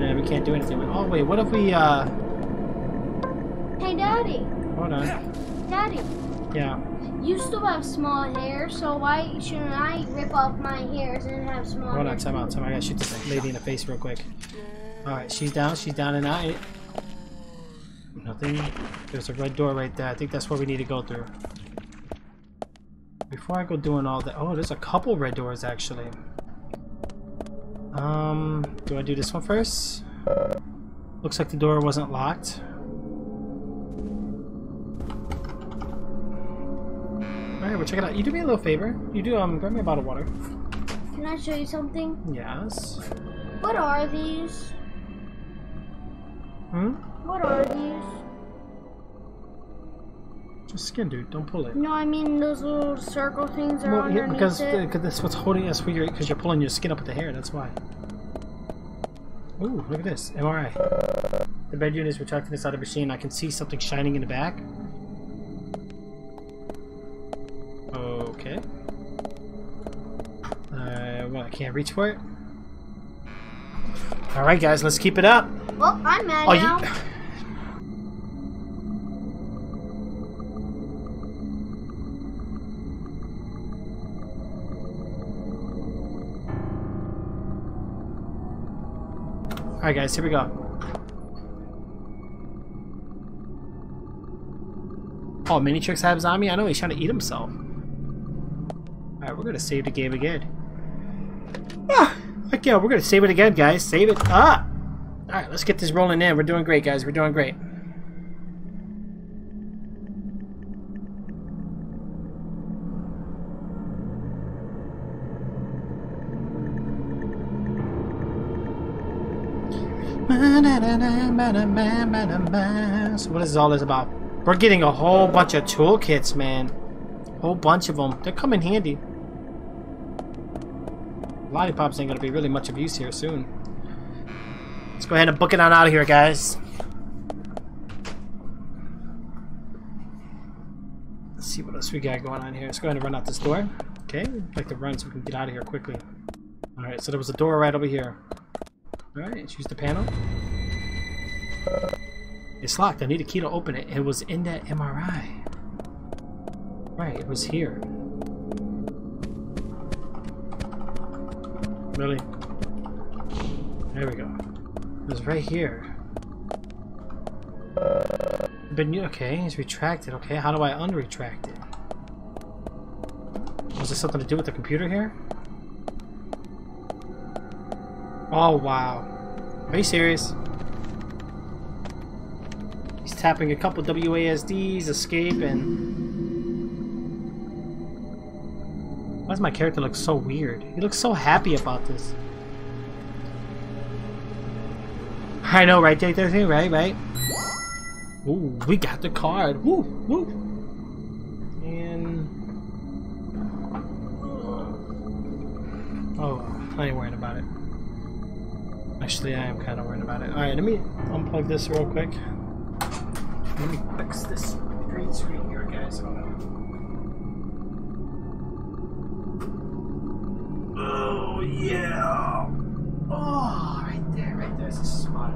Yeah, we can't do anything. Oh, wait, what if we, Hey, Daddy. Hold on. Daddy. Yeah. You still have small hair, so why shouldn't I rip off my hairs and have small hair? Hold on, time out, time out. I gotta shoot this lady in the face real quick. Alright, she's down and out. Nothing. There's a red door right there. I think that's where we need to go through. Before I go doing all that... Oh, there's a couple red doors, actually. Do I do this one first? Looks like the door wasn't locked. Alright, we'll check it out. You do me a little favor. You do, grab me a bottle of water. Can I show you something? Yes. What are these? Hmm? What are these? Just skin, dude. Don't pull it. No, I mean those little circle things are underneath it. Because that's what's holding us for your... Because you're pulling your skin up with the hair, that's why. Ooh, look at this. MRI. The bed unit is retracting inside the machine. I can see something shining in the back. Okay. Well, I can't reach for it. All right, guys, let's keep it up. Well, I'm mad now. All right, guys, here we go. Oh, Minitrix has on me. I know he's trying to eat himself. Alright, we're gonna save the game again. Ah! Okay, we're gonna save it again, guys. Save it up! Alright, let's get this rolling in. We're doing great, guys. We're doing great. So what is all this about? We're getting a whole bunch of toolkits, man. Whole bunch of them. They're coming handy. Lollipops ain't gonna be really much of use here soon. Let's go ahead and book it on out of here, guys. Let's see what else we got going on here. Let's go ahead and run out this door. Okay, I'd like to run so we can get out of here quickly. Alright, so there was a door right over here. Alright, choose the panel. It's locked. I need a key to open it. It was in that MRI. Right, it was here. Really? There we go. It was right here. But okay, it's retracted. Okay, how do I unretract it? Was there something to do with the computer here? Oh wow! Are you serious? He's tapping a couple WASDs, escape, and. Why does my character look so weird? He looks so happy about this. I know, right? Take that thing, right? Right? Ooh, we got the card. Woo! Woo! And... Oh, I ain't worrying about it. Actually, I am kind of worried about it. Alright, let me unplug this real quick. Let me fix this green screen here, guys. Hold on. Oh, yeah! Oh, right there, it's a spot.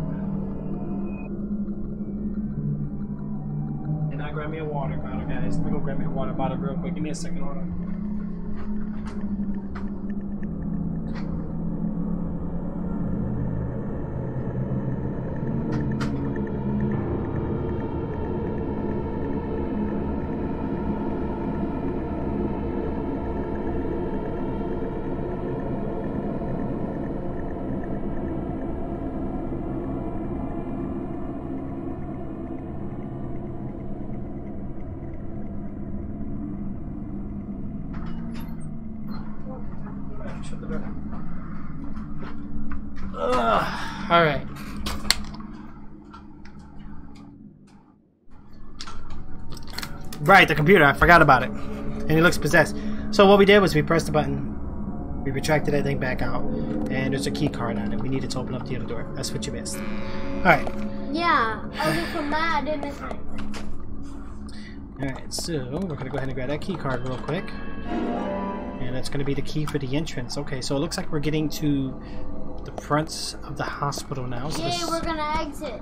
And I grab me a water bottle, guys. Let me go grab me a water bottle real quick. Give me a second order. Alright. Right, the computer. I forgot about it. And he looks possessed. So what we did was we pressed the button. We retracted that thing back out, and there's a key card on it. We needed to open up the other door. That's what you missed. Alright. Yeah, I look for my, I didn't miss anything. Alright, so we're going to go ahead and grab that key card real quick. And that's going to be the key for the entrance. Okay, so it looks like we're getting to the front of the hospital now. So yeah, we're going to exit.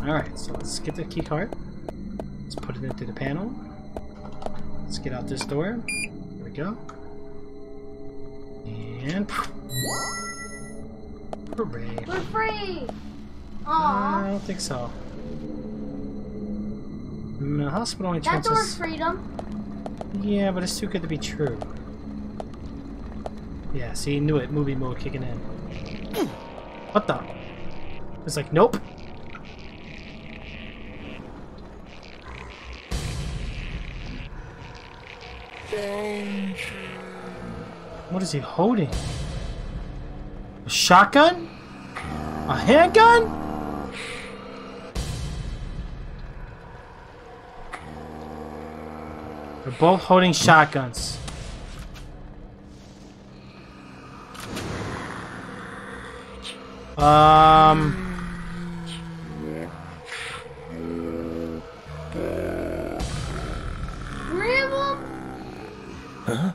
Alright, so let's get the key card. Let's put it into the panel. Let's get out this door. There we go. And hooray. We're free! Aww. I don't think so. The hospital only chances. That door's freedom. Yeah, but it's too good to be true. Yeah, see, you knew it. Movie mode kicking in. What the? It's like, nope. What is he holding? A shotgun? A handgun? They're both holding shotguns. Huh?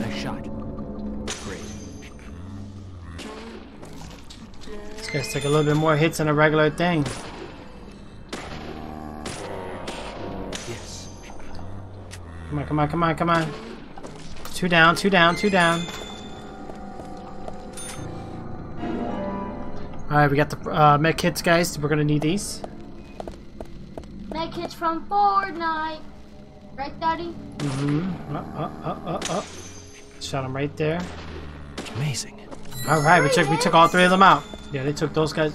A shot. Great. These guys take a little bit more hits than a regular thing. Come on, come on, come on. Two down, two down, two down. Alright, we got the med kits, guys. We're gonna need these. Med kits from Fortnite. Right, Daddy? Mm-hmm. Up. Shot him right there. Amazing. Alright, we took all three of them out. Yeah, they took those guys.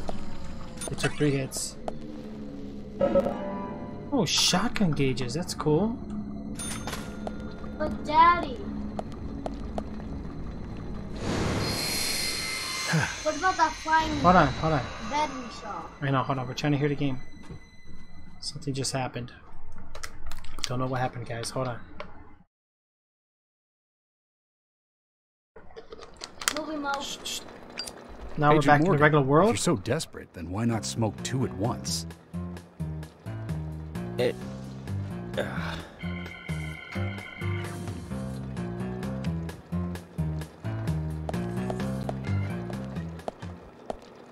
They took 3 hits. Oh, shotgun gauges. That's cool. But Daddy. What about that flying? Hold on. I know, hold on. We're trying to hear the game. Something just happened. Don't know what happened, guys. Hold on. Moving out. Shh. Now Agent we're back Morgan, in the regular world. If you're so desperate, then why not smoke 2 at once?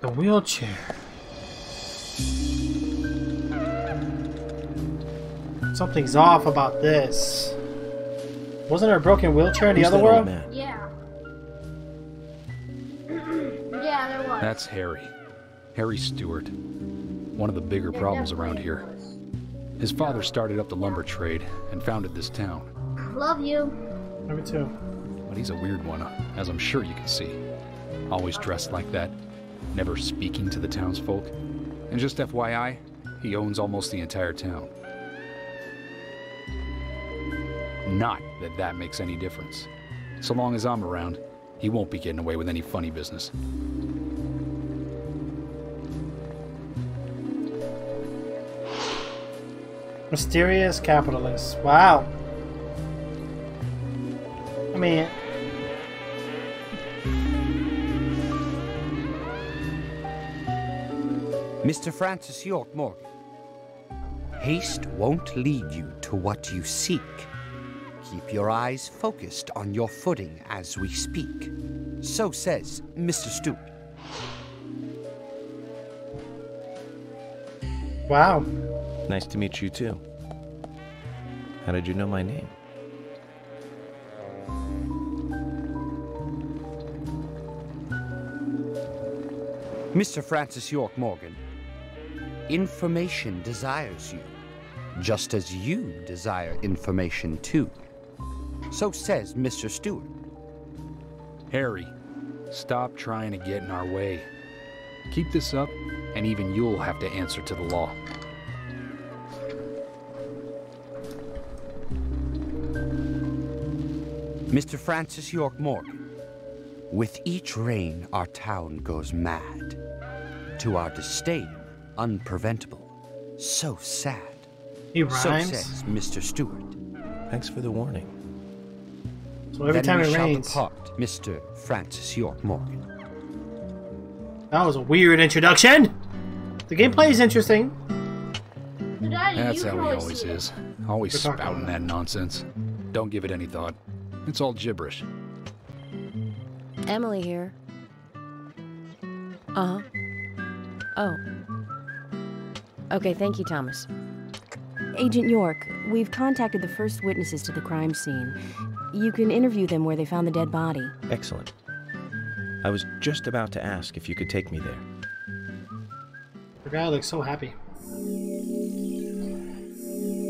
The wheelchair. Something's off about this. Wasn't there a broken wheelchair in the other world? Yeah. Yeah, there was. That's Harry. Harry Stewart. One of the bigger problems around here. His father started up the lumber trade and founded this town. Love you. Love you too. But he's a weird one, as I'm sure you can see. Always dressed like that. Never speaking to the townsfolk. And just FYI, he owns almost the entire town. Not that that makes any difference. So long as I'm around, he won't be getting away with any funny business. Mysterious capitalist. Wow. I mean... Mr. Francis York Morgan, haste won't lead you to what you seek. Keep your eyes focused on your footing as we speak. So says Mr. Stewart. Wow. Nice to meet you too. How did you know my name? Mr. Francis York Morgan, information desires you, just as you desire information too. So says Mr. Stewart. Harry, stop trying to get in our way. Keep this up, and even you'll have to answer to the law. Mr. Francis York Morgan, with each rain our town goes mad, to our disdain unpreventable, so sad. He rhymes. So says Mr. Stewart. Thanks for the warning. So every time it rains, depart, Mr. Francis York Morgan. That was a weird introduction. The gameplay is interesting. That's how he always is. Always spouting that nonsense. Don't give it any thought. It's all gibberish. Emily here. Uh-huh. Oh. Okay, thank you, Thomas. Agent York, we've contacted the first witnesses to the crime scene. You can interview them where they found the dead body. Excellent. I was just about to ask if you could take me there. The guy looks so happy.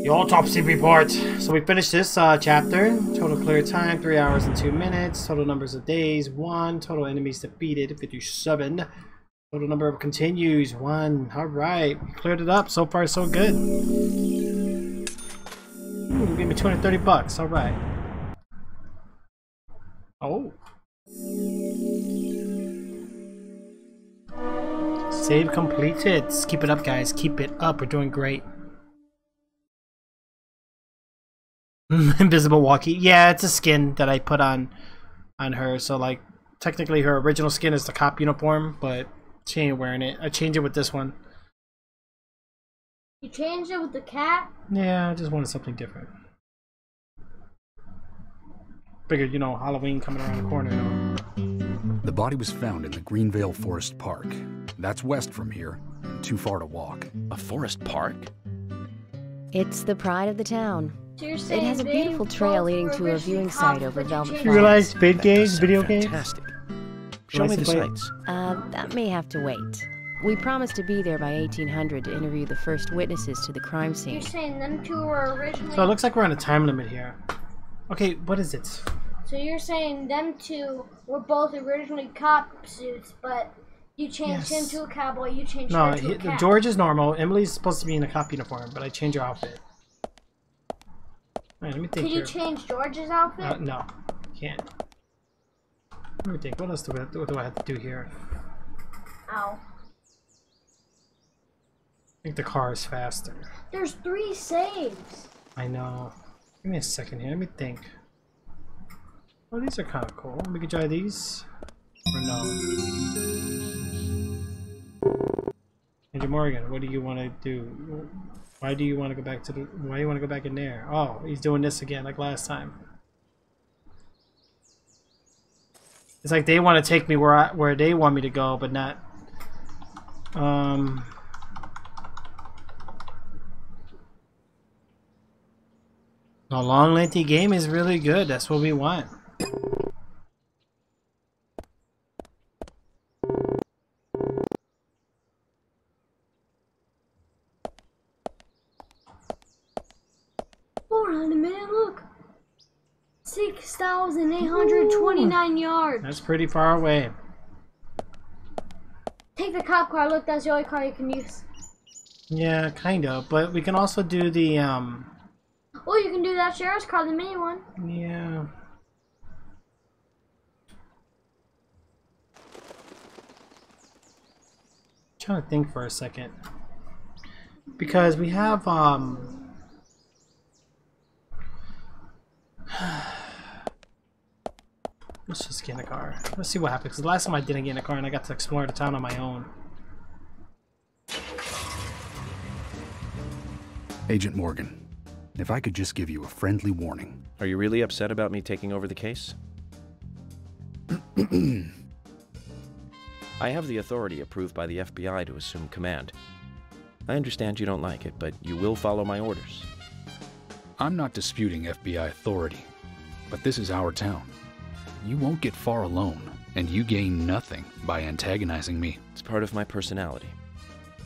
The autopsy report. So we finished this chapter. Total clear time, 3 hours and 2 minutes. Total numbers of days, 1. Total enemies defeated, 57. Total number of continues, 1. Alright, we cleared it up. So far, so good. Ooh, give me 230 bucks. Alright. Oh. Save completed. Let's keep it up, guys. Keep it up. We're doing great. Invisible walkie. Yeah, it's a skin that I put on her. So, like, technically her original skin is the cop uniform, but she ain't wearing it. I changed it with this one. You changed it with the cat? Yeah, I just wanted something different. Figured, you know, Halloween coming around the corner. Though. The body was found in the Greenvale Forest Park. That's west from here. Too far to walk. A forest park? It's the pride of the town. It has a beautiful trail leading to a viewing site over Velvet Falls. You realize big games, video games? Fantastic. Show me the sights. That may have to wait. We promised to be there by 1800 to interview the first witnesses to the crime scene. You're saying them two were originally... So it looks like we're on a time limit here. Okay, what is it? So you're saying them two were both originally cop suits, but you changed him to a cowboy, you changed her to a cat. No, George is normal. Emily's supposed to be in a cop uniform, but I changed her outfit. Right, let me think. Could you change George's outfit? No, can't. Let me think. What else do I have to do here? Ow. I think the car is faster. There's 3 saves. I know. Give me a second here. Let me think. Oh, these are kind of cool. We could try these. Or no. Andrew Morgan, what do you want to do? Why do you want to go back to the... Why do you want to go back in there? Oh, he's doing this again like last time. It's like they want to take me where they want me to go, but not... A long, lengthy game is really good. That's what we want. Hold on a minute, look. 6,829 yards. That's pretty far away. Take the cop car. Look, that's the only car you can use. Yeah, kind of. But we can also do the... Oh, you can do that sheriff's car, the mini one. Yeah. I'm trying to think for a second. Because we have, let's just get in a car. Let's see what happens. Because last time I didn't get in a car and I got to explore the town on my own. Agent Morgan. If I could just give you a friendly warning. Are you really upset about me taking over the case? I have the authority approved by the FBI to assume command. I understand you don't like it, but you will follow my orders. I'm not disputing FBI authority, but this is our town. You won't get far alone, and you gain nothing by antagonizing me. It's part of my personality.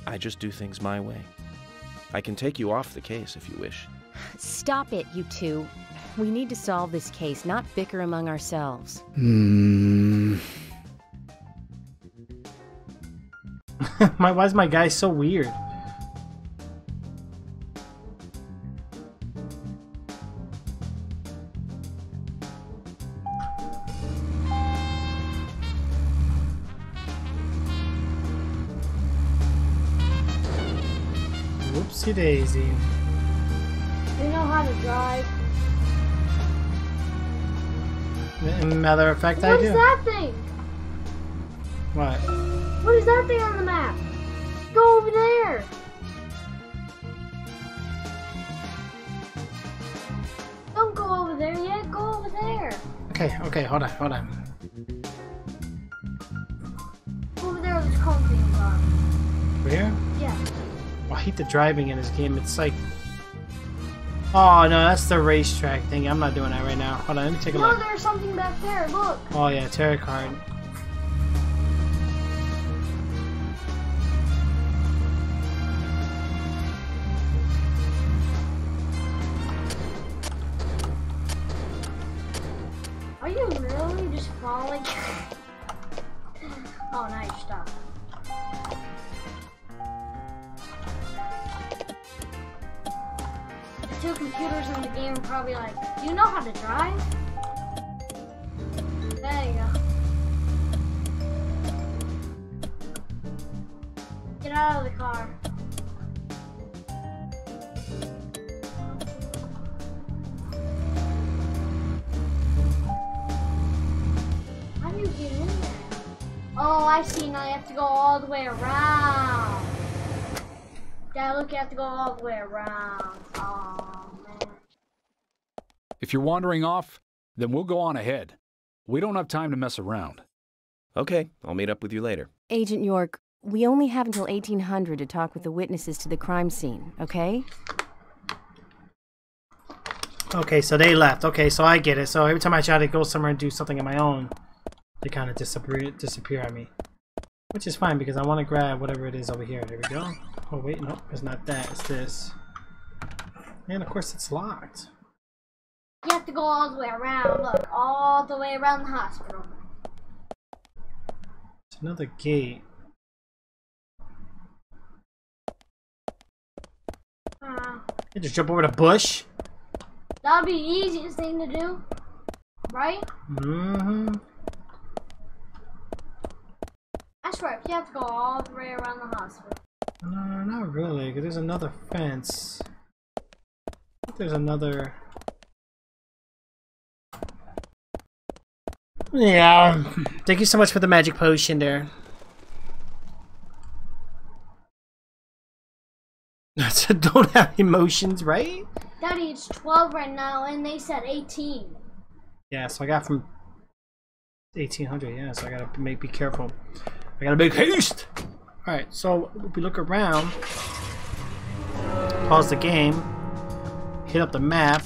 I just do things my way. I can take you off the case if you wish. Stop it, you two. We need to solve this case, not bicker among ourselves. Why is my guy so weird? Oopsie daisy. They know how to drive. Matter of fact, I do. What is that thing? What? What is that thing on the map? Go over there! Don't go over there yet, go over there! Okay, okay, hold on, hold on. Over there, there's cone things on. Over here? Yeah. Oh, I hate the driving in this game, it's like... Oh no, that's the racetrack thing. I'm not doing that right now. Hold on, let me take a look. No, there's something back there, look! Oh yeah, tarot card. Are you really just falling? Oh, now you're stuck. The two computers in the game are probably like, do you know how to drive? There you go. Get out of the car. Oh, I see. Now you have to go all the way around. Yeah, look, you have to go all the way around. Oh, man. If you're wandering off, then we'll go on ahead. We don't have time to mess around. Okay, I'll meet up with you later. Agent York, we only have until 1800 to talk with the witnesses to the crime scene, okay? Okay, so they left. Okay, so I get it. So every time I try to go somewhere and do something on my own, they kind of disappear on me, which is fine because I want to grab whatever it is over here. There we go. Oh wait, no, it's not that. It's this. And of course, it's locked. You have to go all the way around. Look, all the way around the hospital. It's another gate. You just jump over the bush. That'd be the easiest thing to do, right? Mm-hmm. I swear, you have to go all the way around the hospital. No, not really, because there's another fence. I think there's another... Yeah. Thank you so much for the magic potion there. Don't have emotions, right? Daddy, it's 12 right now, and they said 18. Yeah, so I got from 1800, yeah, so I gotta be careful. I gotta make haste! Alright, so we look around, pause the game, hit up the map,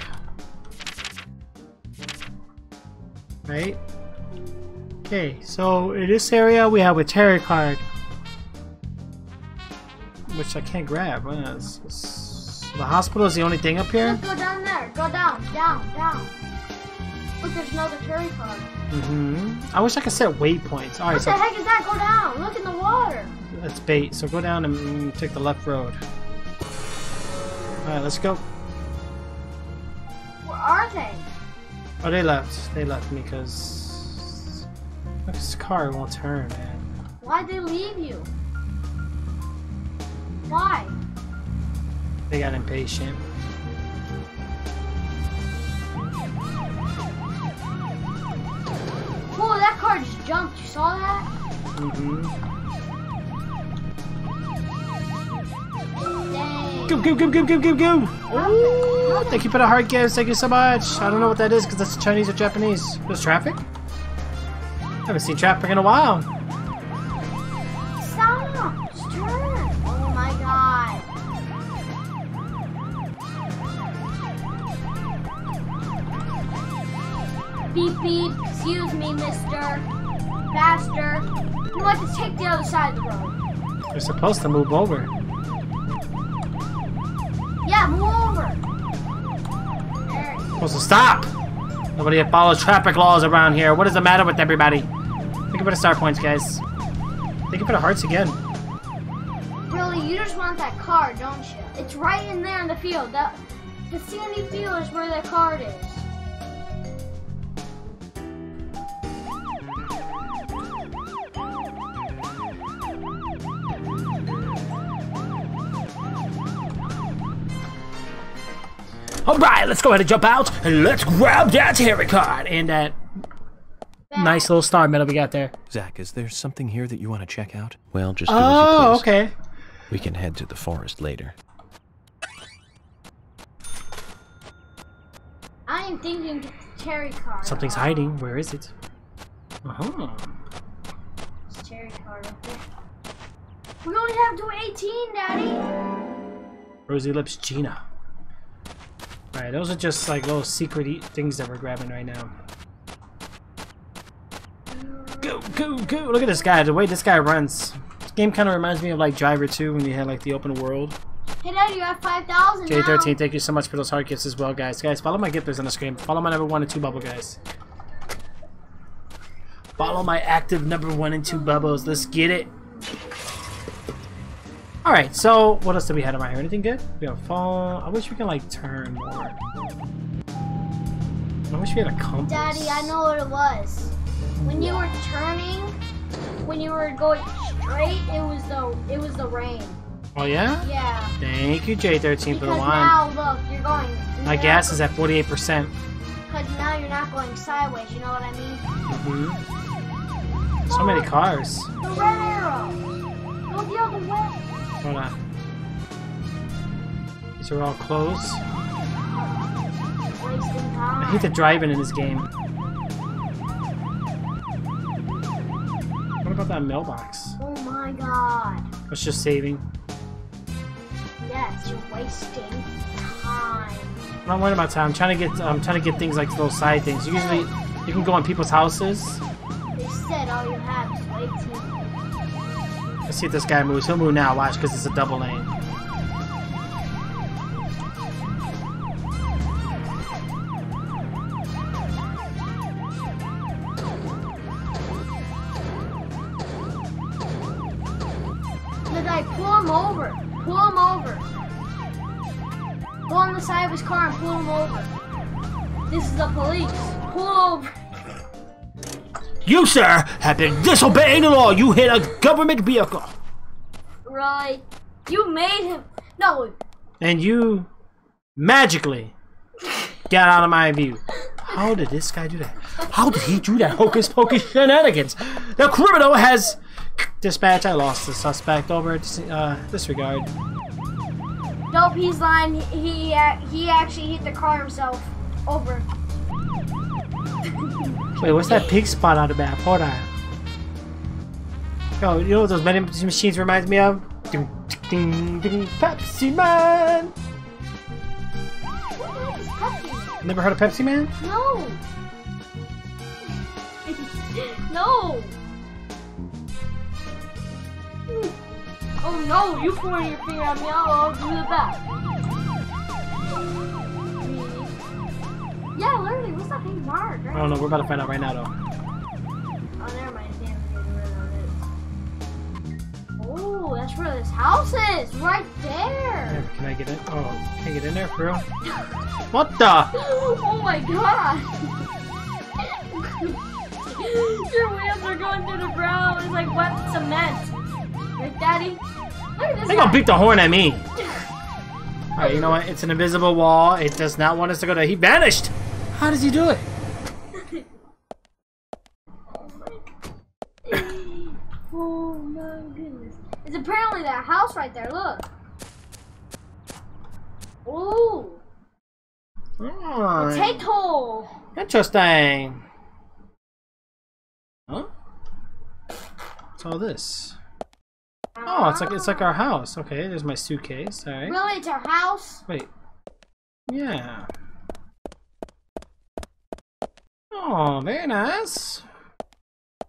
right? Okay, so in this area we have a tarot card, which I can't grab. The hospital is the only thing up here? Go down there, go down, down, down. Look, there's another tarot card. I wish I could set waypoints. All right. What the heck is that? Go down. Look in the water. That's bait. So go down and take the left road. All right, let's go. Where are they? Oh, they left. They left me because this car won't turn, man. Why'd they leave you? Why? They got impatient. Whoa, that car just jumped. You saw that? Dang. Go. Oh, thank you for the heart gifts. Thank you so much. I don't know what that is because that's Chinese or Japanese. There's traffic? I haven't seen traffic in a while. Stop. Just turn. Oh my god. Beep beep. Excuse me, mister. Faster. You want to take the other side of the road. You're supposed to move over. Yeah, move over. There. You're supposed to stop. Nobody follows traffic laws around here. What is the matter with everybody? Thank you for the star points, guys. Thank you for the hearts again. You just want that car, don't you? It's right in there in the field. The sandy field is where the car is. Alright, let's go ahead and jump out, and let's grab that haircut and that nice little star medal we got there. Zach, is there something here that you want to check out? Well, just do as you please. Oh, okay. We can head to the forest later. I am thinking cherry card. Something's hiding. Where is it? Uh-huh. It's cherry card up there. We only have to 18, Daddy! Rosy Lips Gina. Alright, those are just like little secret-y things that we're grabbing right now. Go, go, go! Look at this guy, the way this guy runs. This game kind of reminds me of like Driver 2 when you had like the open world. Hey Dad, you have 5,000 now. J13, thank you so much for those hard gifts as well, guys. Guys, follow my gifters on the screen. Follow my number 1 and 2 bubble, guys. Follow my active number 1 and 2 bubbles. Let's get it! Alright, so what else do we have around here? Anything good? We have a phone. I wish we can like turn more. I wish we had a compass. Daddy, I know what it was. When you were turning, when you were going straight, it was the rain. Oh yeah? Yeah. Thank you, J13, for the wine. Now look, you're going. My gas is at 48%. Because now you're not going sideways, you know what I mean? Mm-hmm. So many cars. The red arrow. Go the other way. Hold on. These are all closed. I hate the driving in this game. What about that mailbox? Oh my god. It's just saving. Yes, you're wasting time. I'm not worried about time. I'm trying to get things like little side things. Usually, you can go on people's houses. They said all you have is 18. Let's see if this guy moves. He'll move now. Watch, because it's a double lane. Like, pull him over. Pull him over. Pull on the side of his car and pull him over. This is the police. Pull over. You, sir, have been disobeying the law. You hit a government vehicle. Right. You made him. No. And you magically got out of my view. How did this guy do that? How did he do that hocus pocus shenanigans? The criminal has... Dispatch, I lost the suspect. Over. Disregard. Nope, he's lying. He actually hit the car himself. Over. Wait, what's that pig spot on the map? Hold on. Yo, you know what those vending machines reminds me of? Ding, ding, ding, Pepsi Man! What is Pepsi? Never heard of Pepsi Man? No! No! Oh no, you pouring your finger on me, I'll do the back. Yeah, literally, what's that big mark, right? I don't know, we're about to find out right now, though. Oh, never mind. Oh, that's where this house is! Right there! Can I get in? Oh, can I get in there, for real? What the? Oh my god! Your wheels are going through the ground. It's like wet cement. Right, Daddy? Look at this. They're gonna beat the horn at me. Alright, you know what? It's an invisible wall. It does not want us to go there. He vanished! How does he do it? Oh my goodness. It's apparently that house right there, look. Ooh. Right. Potato! Interesting. Huh? What's all this? Oh, it's like our house. Okay, there's my suitcase. Alright. Really? It's our house? Wait. Yeah. Oh, very nice.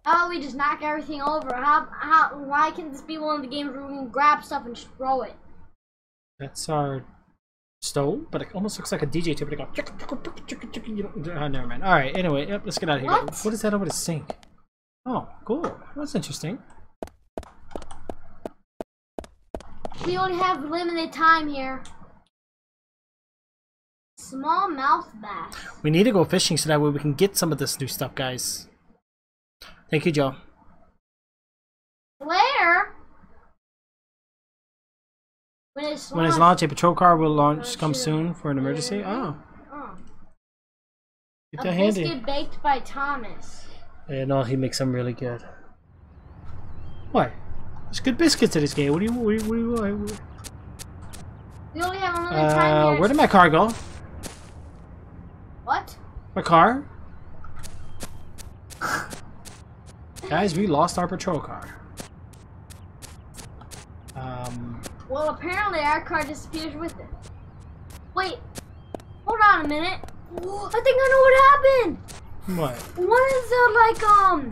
How about we just knock everything over? Why can this be one of the games where we can grab stuff and just throw it? That's our stove, but it almost looks like a DJ tip, but it goes... Oh, never mind. Alright, anyway, yep, let's get out of here. What is that over the sink? Oh, cool. That's interesting. We only have limited time here. Small mouth bass. We need to go fishing so that way we can get some of this new stuff, guys. Thank you, Joe. Where? When it's launched, a patrol car will launch come soon for an emergency. Oh. Get that handy. Biscuit baked by Thomas. Yeah, no, he makes them really good. What? There's good biscuits in this game. What do you? What do you we only have another time here. Where did my car go? What? My car? Guys, we lost our patrol car. Well, apparently our car disappeared with it. Wait. Hold on a minute. I think I know what happened. What? One of the, like,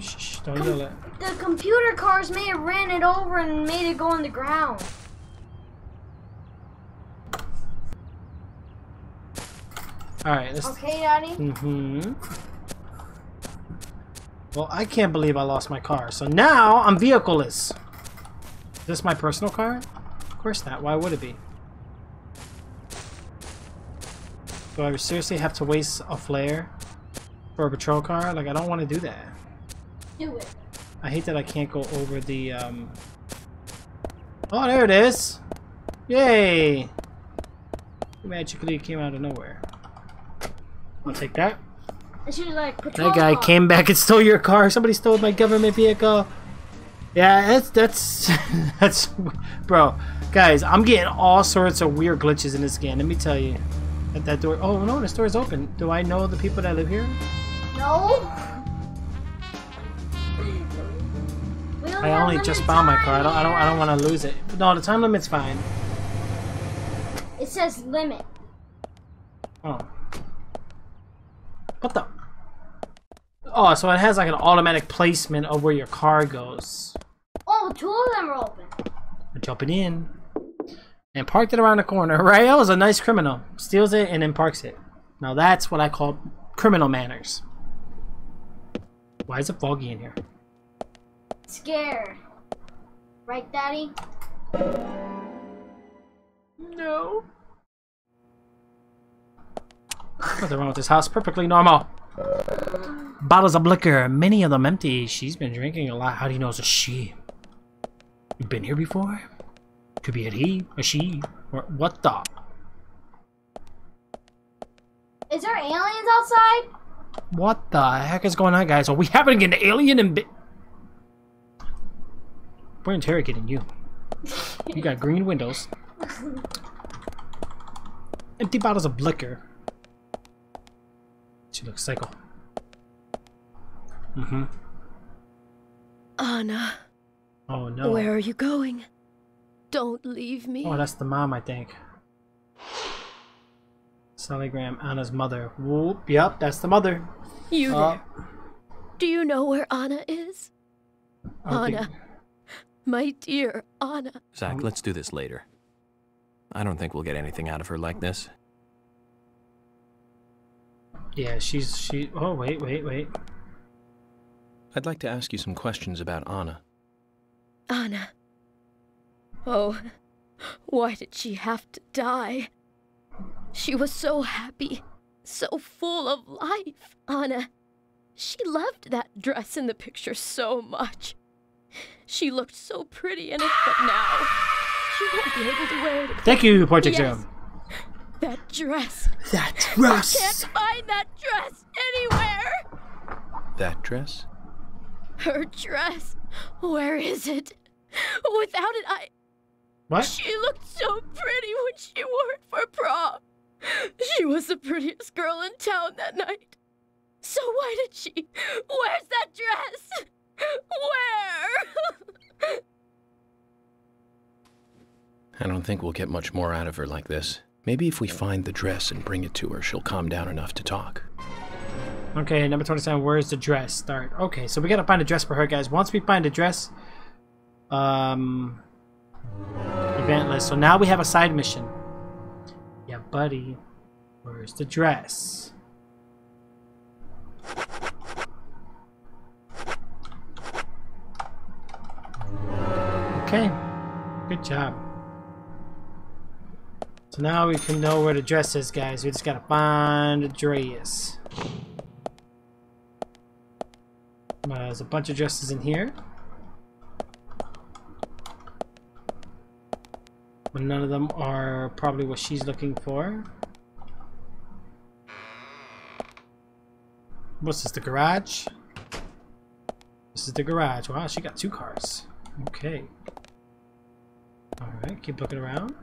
shh, shh, don't do that. The computer cars may have ran it over and made it go on the ground. Alright, let's... Okay, Daddy? Mm-hmm. Well, I can't believe I lost my car. So now, I'm vehicle-less. Is this my personal car? Of course not. Why would it be? Do I seriously have to waste a flare for a patrol car? Like, I don't want to do that. Do it. I hate that I can't go over the, Oh, there it is! Yay! It magically came out of nowhere. I'll take that. She was like, that guy came back and stole your car. Somebody stole my government vehicle. Yeah, that's that's, bro, guys. I'm getting all sorts of weird glitches in this game. Let me tell you. At that door. Oh no, this door's open. Do I know the people that live here? No. I only just found my car. I don't want to lose it. No, the time limit's fine. It says limit. Oh. What the? Oh, so it has like an automatic placement of where your car goes. Oh, two of them are open. We're jumping in. And parked it around the corner, right? That was a nice criminal. Steals it and then parks it. Now that's what I call criminal manners. Why is it foggy in here? Scared. Right, Daddy? No. Nothing wrong with this house. Perfectly normal. Bottles of liquor. Many of them empty. She's been drinking a lot. How do you know it's a she? You've been here before? Could be a he, a she, or what the? Is there aliens outside? What the heck is going on, guys? Are we happening to get an alien and we're interrogating you. You got green windows. Empty bottles of liquor. She looks psycho. Mm-hmm. Anna. Oh no. Where are you going? Don't leave me. Oh, that's the mom, I think. Sally Graham, Anna's mother. Whoop, yep, that's the mother. You there. Do you know where Anna is? Anna. My dear Anna. Zach, let's do this later. I don't think we'll get anything out of her like this. Yeah, she oh, wait. I'd like to ask you some questions about Anna. Anna. Oh, why did she have to die? She was so happy, so full of life, Anna. She loved that dress in the picture so much. She looked so pretty in it, but now she won't be able to wear it. Thank you, Project Zero. That dress. That dress. I can't find that dress anywhere. That dress? Her dress. Where is it? Without it, I... What? She looked so pretty when she wore it for prom. She was the prettiest girl in town that night. So why did she... Where's that dress? Where? I don't think we'll get much more out of her like this. Maybe if we find the dress and bring it to her, she'll calm down enough to talk. Okay, number 27, where's the dress? Start. Okay, so we gotta find a dress for her, guys. Once we find a dress... event list. So now we have a side mission. Yeah, buddy. Where's the dress? Okay. Good job. So now we can know where the dress is, guys. We just gotta find the dress. There's a bunch of dresses in here. But none of them are probably what she's looking for. What's this, the garage? This is the garage. Wow, she got two cars. Okay. Alright, keep looking around.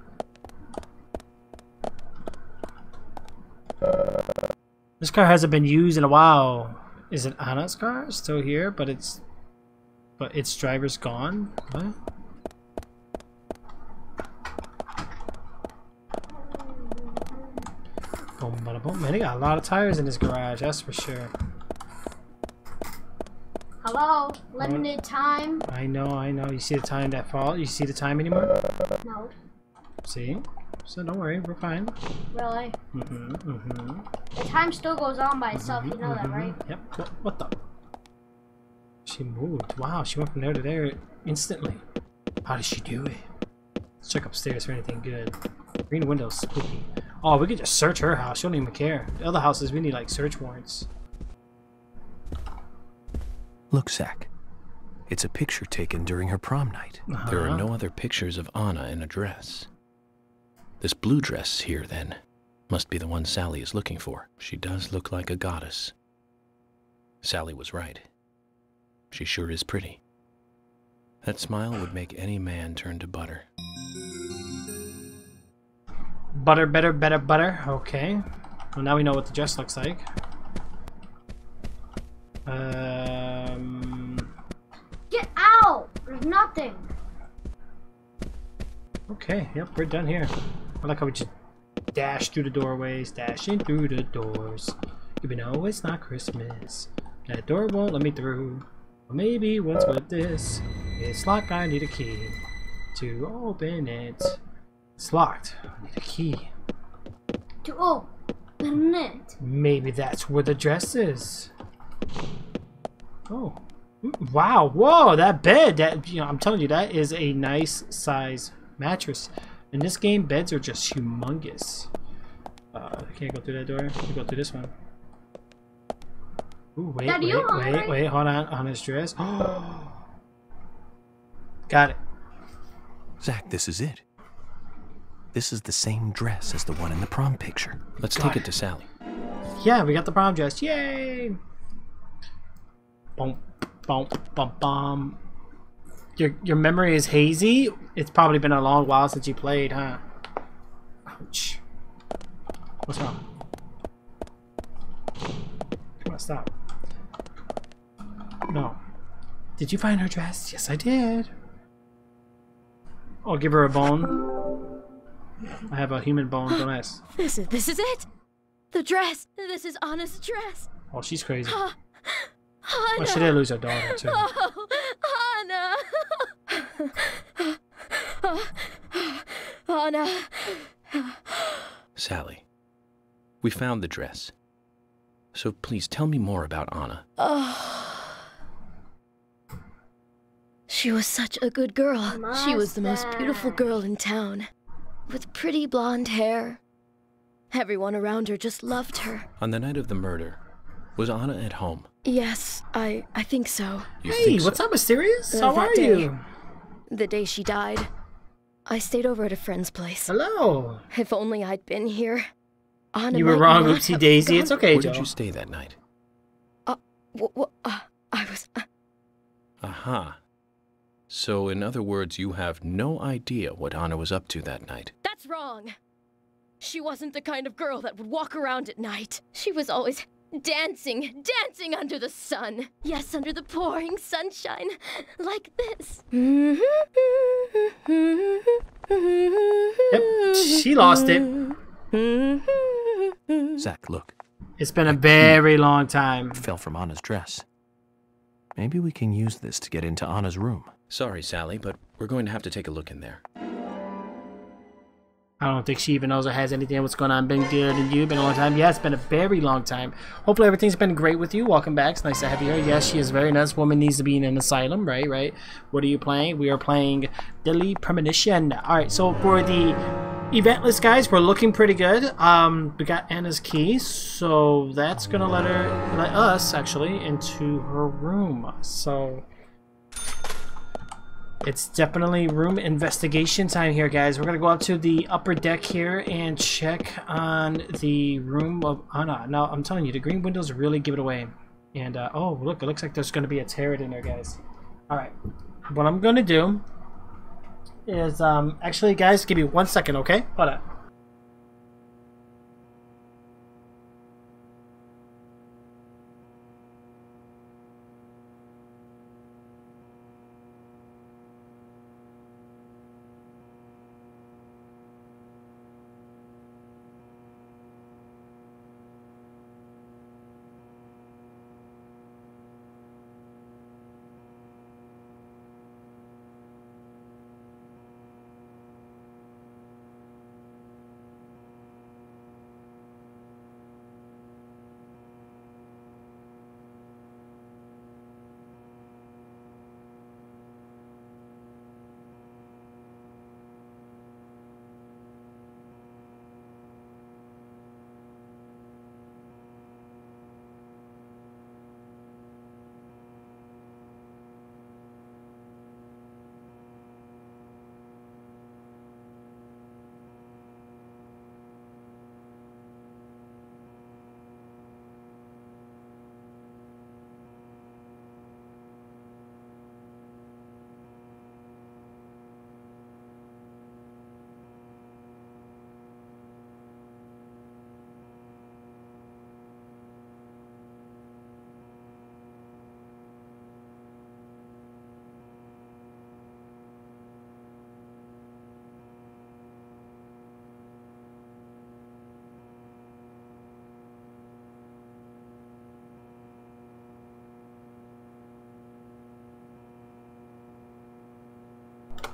This car hasn't been used in a while. Is it Anna's car? It's still here, but its driver's gone. What? Boom, bada, boom. Man, they got a lot of tires in this garage, that's for sure. Hello, limited time. I know. You see the time that fall? You see the time anymore? No. See? So don't worry, we're fine. Really? The time still goes on by itself, you know that, right? Yep. What the? She moved. Wow, she went from there to there instantly. How did she do it? Let's check upstairs for anything good. Green windows, spooky. Oh, we could just search her house. She don't even care. The other houses, we need like search warrants. Look, Zach. It's a picture taken during her prom night. There are no other pictures of Anna in a dress. This blue dress here, then, must be the one Sally is looking for. She does look like a goddess. Sally was right. She sure is pretty. That smile would make any man turn to butter. Butter, better, better, butter. Okay. Well, now we know what the dress looks like. Get out! There's nothing! Okay, yep, we're done here. I like how we just dash through the doorways, dashing through the doors. Even though it's not Christmas, that door won't let me through. Well, maybe what's with this? It's locked, I need a key to open it. It's locked, I need a key to open it. Maybe that's where the dress is. Oh, wow, whoa, that bed, that, you know, I'm telling you, that is a nice size mattress. In this game, beds are just humongous. I can't go through that door. I can go through this one. Ooh, wait, Dad, wait, hold on his dress. Got it. Zach, this is it. This is the same dress as the one in the prom picture. Let's take it to Sally. Yeah, we got the prom dress. Yay! Bump, bump, bump, bump. Your memory is hazy? It's probably been a long while since you played, huh? Ouch. What's wrong? Come on, stop. No. Did you find her dress? Yes, I did. Oh, give her a bone. I have a human bone, don't ask. This is it. The dress. This is Anna's dress. Oh, she's crazy. Anna. Well, she did lose her daughter, too. Oh, Anna. Anna. Sally, we found the dress. So please tell me more about Anna. Oh. She was such a good girl. She was the most beautiful girl in town. With pretty blonde hair. Everyone around her just loved her. On the night of the murder, was Anna at home? Yes, I think so. Hey, what's up, Mysterious? How are you? The day she died, I stayed over at a friend's place. Hello. If only I'd been here. Anna, you were wrong, oopsie daisy. It's okay, Joe. Where did you stay that night? I was... So, in other words, you have no idea what Anna was up to that night. That's wrong. She wasn't the kind of girl that would walk around at night. She was always... Dancing under the sun. Yes, under the pouring sunshine, like this. Yep, she lost it. Zach, look. It's been a very long time. It fell from Anna's dress. Maybe we can use this to get into Anna's room. Sorry, Sally, but we're going to have to take a look in there. I don't think she even knows or has anything. What's going on? Been good, and you? Been a long time? Yeah, it's been a very long time. Hopefully everything's been great with you. Welcome back. It's nice to have you here. Yes, she is a very nice woman. Needs to be in an asylum, right? Right. What are you playing? We are playing Deadly Premonition. All right. So for the event list, guys, we're looking pretty good. We got Anna's key, so that's gonna let us actually into her room. So it's definitely room investigation time here, guys. We're gonna go out to the upper deck here and check on the room of Anna. Now, I'm telling you, the green windows really give it away. And oh, look, it looks like there's gonna be a turret in there, guys. All right, what I'm gonna do is actually, guys, give me 1 second, okay? Hold on.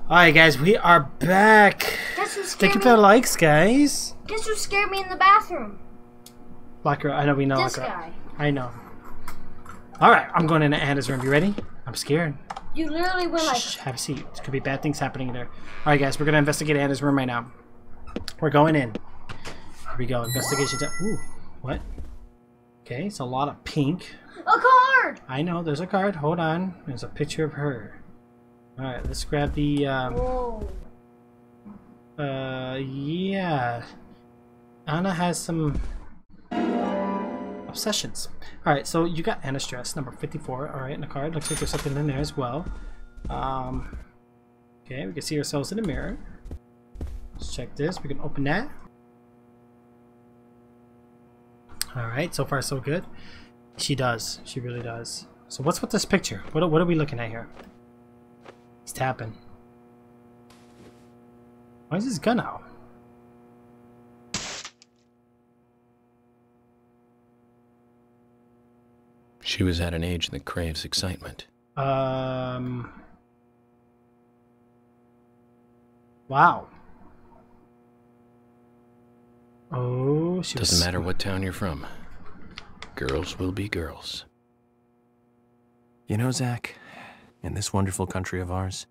Alright, guys, we are back. Thank you for the likes, guys. Guess who scared me in the bathroom? Locker, I know, we know. This guy. I know. Alright, I'm going into Anna's room. You ready? I'm scared. You literally were like... Shh, have a seat. There could be bad things happening there. Alright, guys, we're going to investigate Anna's room right now. We're going in. Here we go. Investigation time. Ooh, what? Okay, it's a lot of pink. A card! I know, there's a card. Hold on. There's a picture of her. All right, let's grab the. Yeah, Anna has some obsessions. All right, so you got Anna's dress, number 54. All right, in the card, looks like there's something in there as well. Okay, we can see ourselves in the mirror. Let's check this. We can open that. All right, so far so good. She does. She really does. So what's with this picture? What are we looking at here? He's tapping. Why is his gun out? She was at an age that craves excitement. Wow. Oh, she doesn't matter what town you're from. Girls will be girls. You know, Zach, in this wonderful country of ours,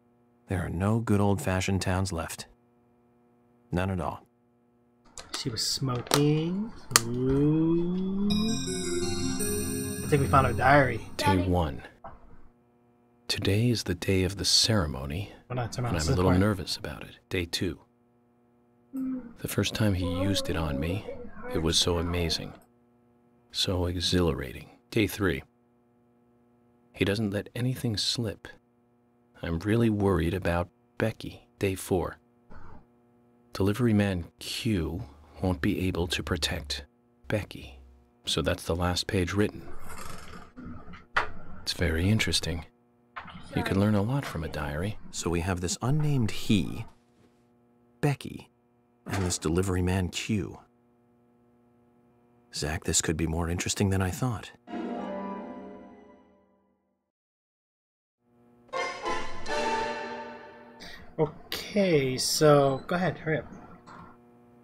there are no good old-fashioned towns left. None at all. She was smoking. Ooh. I think we found her diary. Day one. Today is the day of the ceremony, and I'm a little nervous about it. Day two. The first time he used it on me, it was so amazing. So exhilarating. Day three. He doesn't let anything slip. I'm really worried about Becky. Day 4. Delivery man Q won't be able to protect Becky. So that's the last page written. It's very interesting. You can learn a lot from a diary. So we have this unnamed he, Becky, and this delivery man Q. Zach, this could be more interesting than I thought. Okay, so go ahead, hurry up.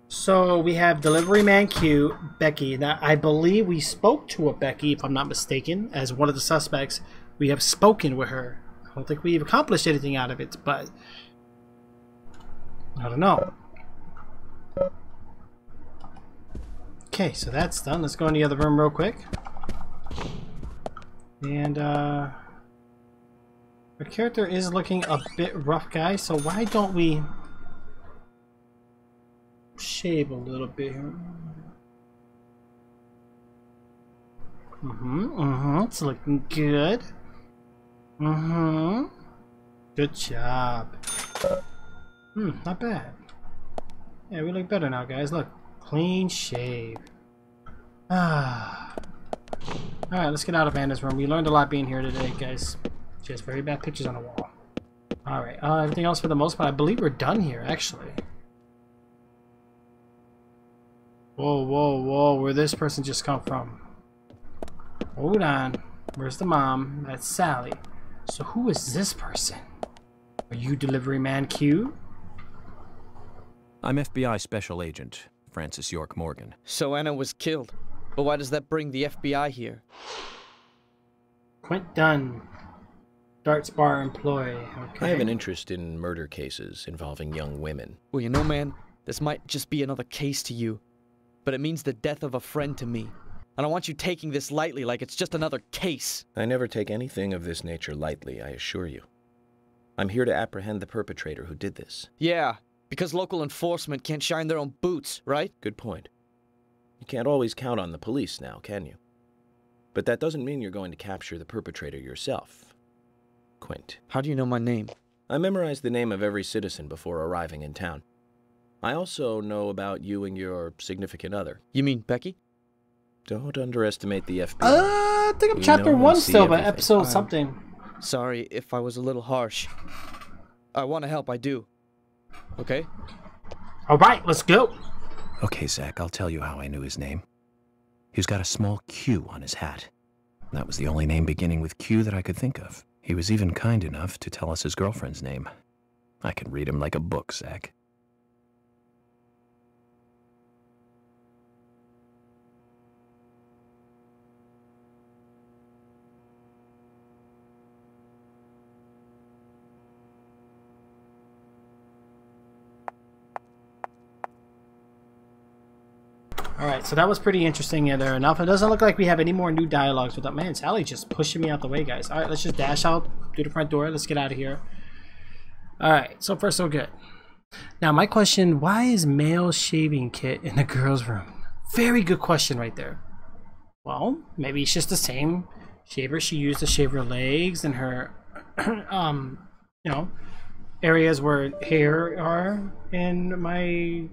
So we have delivery man Q, Becky. Now I believe we spoke to a Becky, if I'm not mistaken, as one of the suspects. We have spoken with her. I don't think we've accomplished anything out of it, but I don't know. Okay, so that's done. Let's go in the other room real quick. And, our character is looking a bit rough, guys, so why don't we shave a little bit here. It's looking good. Good job. Not bad. Yeah, we look better now, guys. Look. Clean shave. Alright, let's get out of Anna's room. We learned a lot being here today, guys. She has very bad pictures on the wall. Alright, everything else for the most part. I believe we're done here, actually. Whoa, whoa, whoa. Where this person just come from? Hold on. Where's the mom? That's Sally. So who is this person? Are you delivery man Q? I'm FBI Special Agent Francis York Morgan. So Anna was killed, but why does that bring the FBI here? Quint Dunn, darts bar employee. Okay. I have an interest in murder cases involving young women. Well, you know, man, this might just be another case to you, but it means the death of a friend to me. I don't want you taking this lightly like it's just another case. I never take anything of this nature lightly, I assure you. I'm here to apprehend the perpetrator who did this. Yeah, because local enforcement can't shine their own boots, right? Good point. You can't always count on the police now, can you? But that doesn't mean you're going to capture the perpetrator yourself, Quint. How do you know my name? I memorized the name of every citizen before arriving in town. I also know about you and your significant other. You mean Becky? Don't underestimate the FBI. I think I'm chapter 1 still, but episode something. Sorry if I was a little harsh. I want to help, I do. Okay? Alright, let's go. Okay, Zach, I'll tell you how I knew his name. He's got a small Q on his hat. That was the only name beginning with Q that I could think of. He was even kind enough to tell us his girlfriend's name. I can read him like a book, Zach. Alright, so that was pretty interesting there enough. It doesn't look like we have any more new dialogues without... Man, Sally just pushing me out the way, guys. Alright, let's just dash out through the front door. Let's get out of here. Alright, so far so good. Now, my question, why is male shaving kit in the girls' room? Very good question right there. Well, maybe it's just the same shaver she used to shave her legs and her, you know, areas where hair are. And my...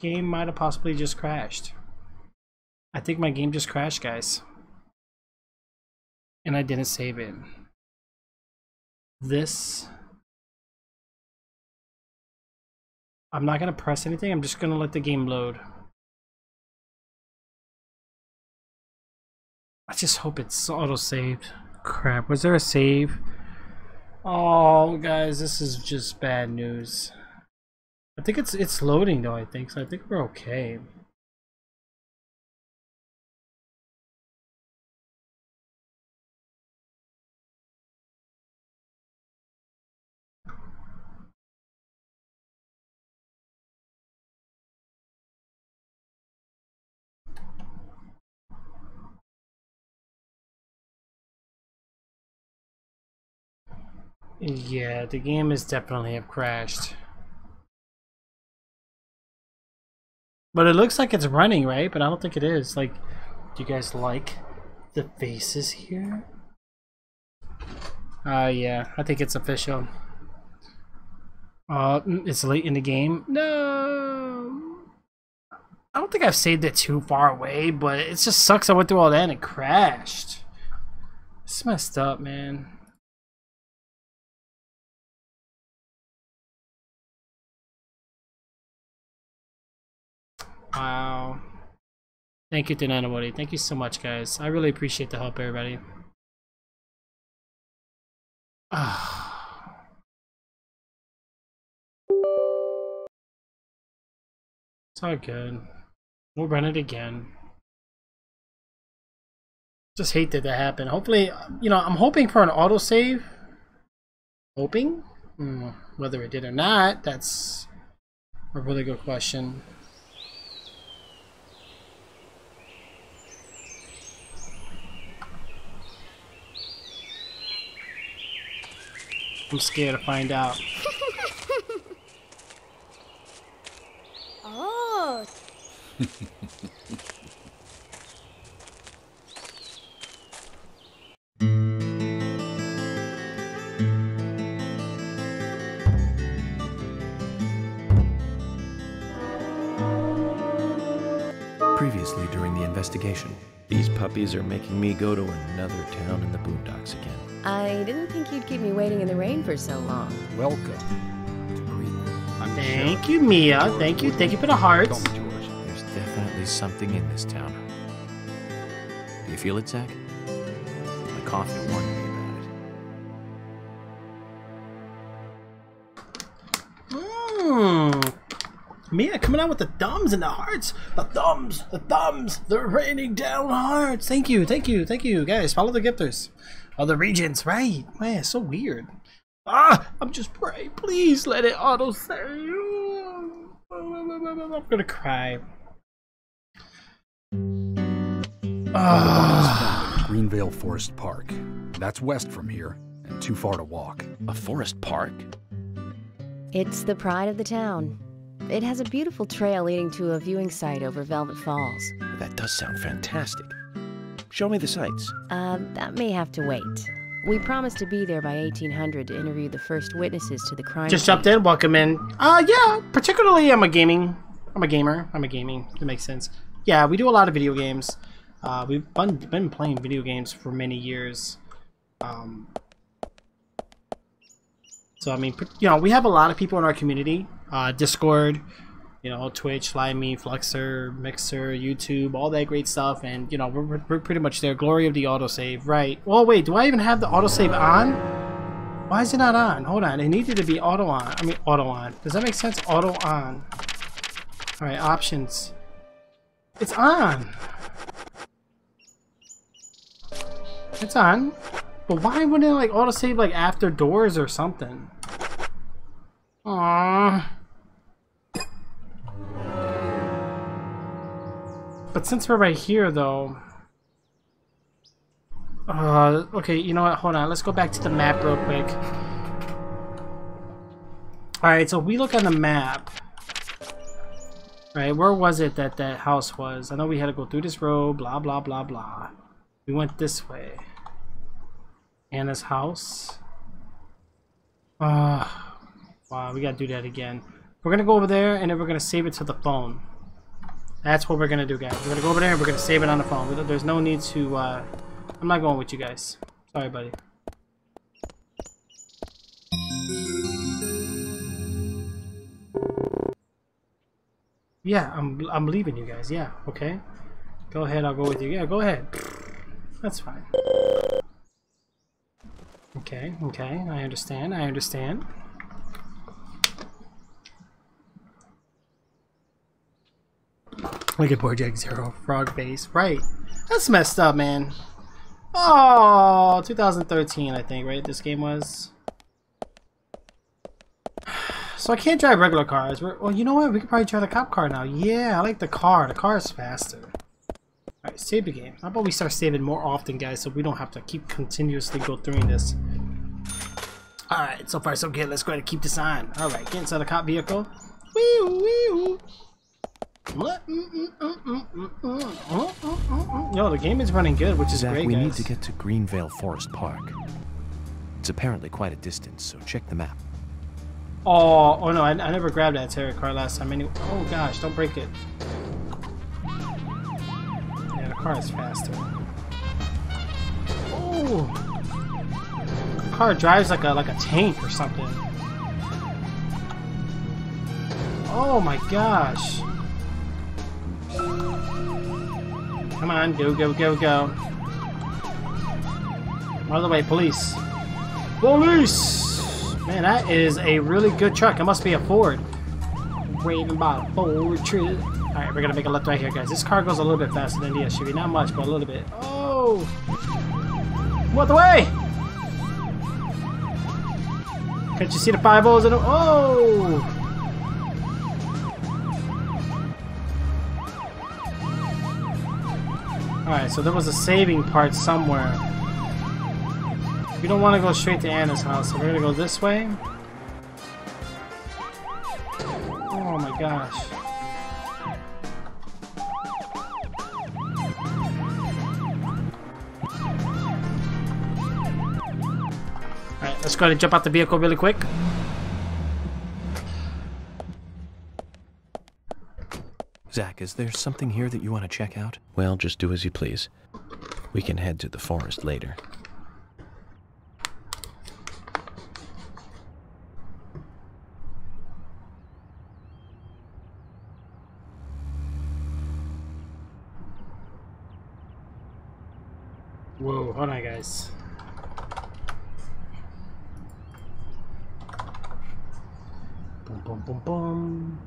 game might have possibly just crashed. I think my game just crashed, guys. And I didn't save it. This... I'm not going to press anything. I'm just going to let the game load. I just hope it's auto-saved. Crap, was there a save? Oh, guys, this is just bad news. I think it's loading though, I think, so I think we're okay. Yeah, the game is definitely have crashed. But it looks like it's running, right? But I don't think it is. Like, do you guys like the faces here? Yeah, I think it's official. It's late in the game. No! I don't think I've saved it too far away, but it just sucks I went through all that and it crashed. It's messed up, man. Wow. Thank you to Anybody. Thank you so much, guys. I really appreciate the help, everybody. It's all good. We'll run it again. Just hate that happened. Hopefully, you know, I'm hoping for an autosave. Hoping? Whether it did or not, that's a really good question. I'm scared to find out. Oh. Previously during the investigation. These puppies are making me go to another town in the boondocks again. I didn't think you'd keep me waiting in the rain for so long. Welcome to Greenville. Thank you, Mia. George, thank you. Thank you for the hearts. George, there's definitely something in this town. Do you feel it, Zach? The coffee warned me about it. Mia coming out with the thumbs and the hearts. The thumbs, they're raining down hearts. Thank you, thank you, thank you. Guys, follow the gifters. Other regions, right? Man, it's so weird. Ah, I'm just praying. Please let it auto save. I'm gonna cry. Greenvale Forest Park. That's west from here and too far to walk. A forest park? It's the pride of the town. It has a beautiful trail leading to a viewing site over Velvet Falls. That does sound fantastic. Show me the sights. That may have to wait. We promised to be there by 1800 to interview the first witnesses to the crime. Just jumped in. Welcome in. Yeah, particularly I'm a gamer. That makes sense. Yeah, we do a lot of video games. We've been playing video games for many years. So I mean, you know, we have a lot of people in our community. Discord, you know, Twitch, LiveMe, Fluxer, Mixer, YouTube, all that great stuff, and you know, we're pretty much there. Glory of the autosave, right? Well, wait, do I even have the autosave on? Why is it not on? Hold on, it needed to be auto on. I mean, auto on. Does that make sense? Auto on. All right, options. It's on. It's on. But why wouldn't it like autosave like after doors or something? Aww. But since we're right here, though... okay, you know what? Hold on. Let's go back to the map real quick. Alright, so we look on the map. Right, where was it that that house was? I know we had to go through this road, blah, blah, blah, blah. We went this way. Anna's house. Wow, we gotta do that again. We're gonna go over there, and then we're gonna save it to the phone. That's what we're gonna do, guys. We're gonna go over there and we're gonna save it on the phone. There's no need to, I'm not going with you guys. Sorry, buddy. Yeah, I'm leaving you guys. Yeah, okay. Go ahead, I'll go with you. Yeah, go ahead. That's fine. Okay, okay. I understand, I understand. Look at Project Zero, frog face. Right. That's messed up, man. Oh, 2013, I think, right? This game was. So I can't drive regular cars. Well, you know what? We could probably try the cop car now. Yeah, I like the car. The car is faster. Alright, save the game. How about we start saving more often, guys, so we don't have to keep continuously go through this. Alright, so far so good. Let's go ahead and keep this on. Alright, get inside the cop vehicle. Wee-oo-wee-oo. No, the game is running good, which is great, guys. We need to get to Greenvale Forest Park. It's apparently quite a distance, so check the map. Oh, oh no, I never grabbed that tarot card last time. Anyway. Oh gosh, don't break it. Yeah, the car is faster. Oh, the car drives like a tank or something. Oh my gosh. Come on, go, go, go, go. By the way, police. Police! Man, that is a really good truck. It must be a Ford. Waiting by a Ford tree. Alright, we're gonna make a left right here, guys. This car goes a little bit faster than the SUV. Not much, but a little bit. Oh! What the way? Can't you see the 5-0s in the... Oh! Alright, so there was a saving part somewhere. We don't want to go straight to Anna's house, so we're gonna go this way. Oh my gosh. Alright, let's go ahead and jump out the vehicle really quick. Zach, is there something here that you want to check out? Well, just do as you please. We can head to the forest later. Whoa, hold on, guys. Boom, boom, boom, boom.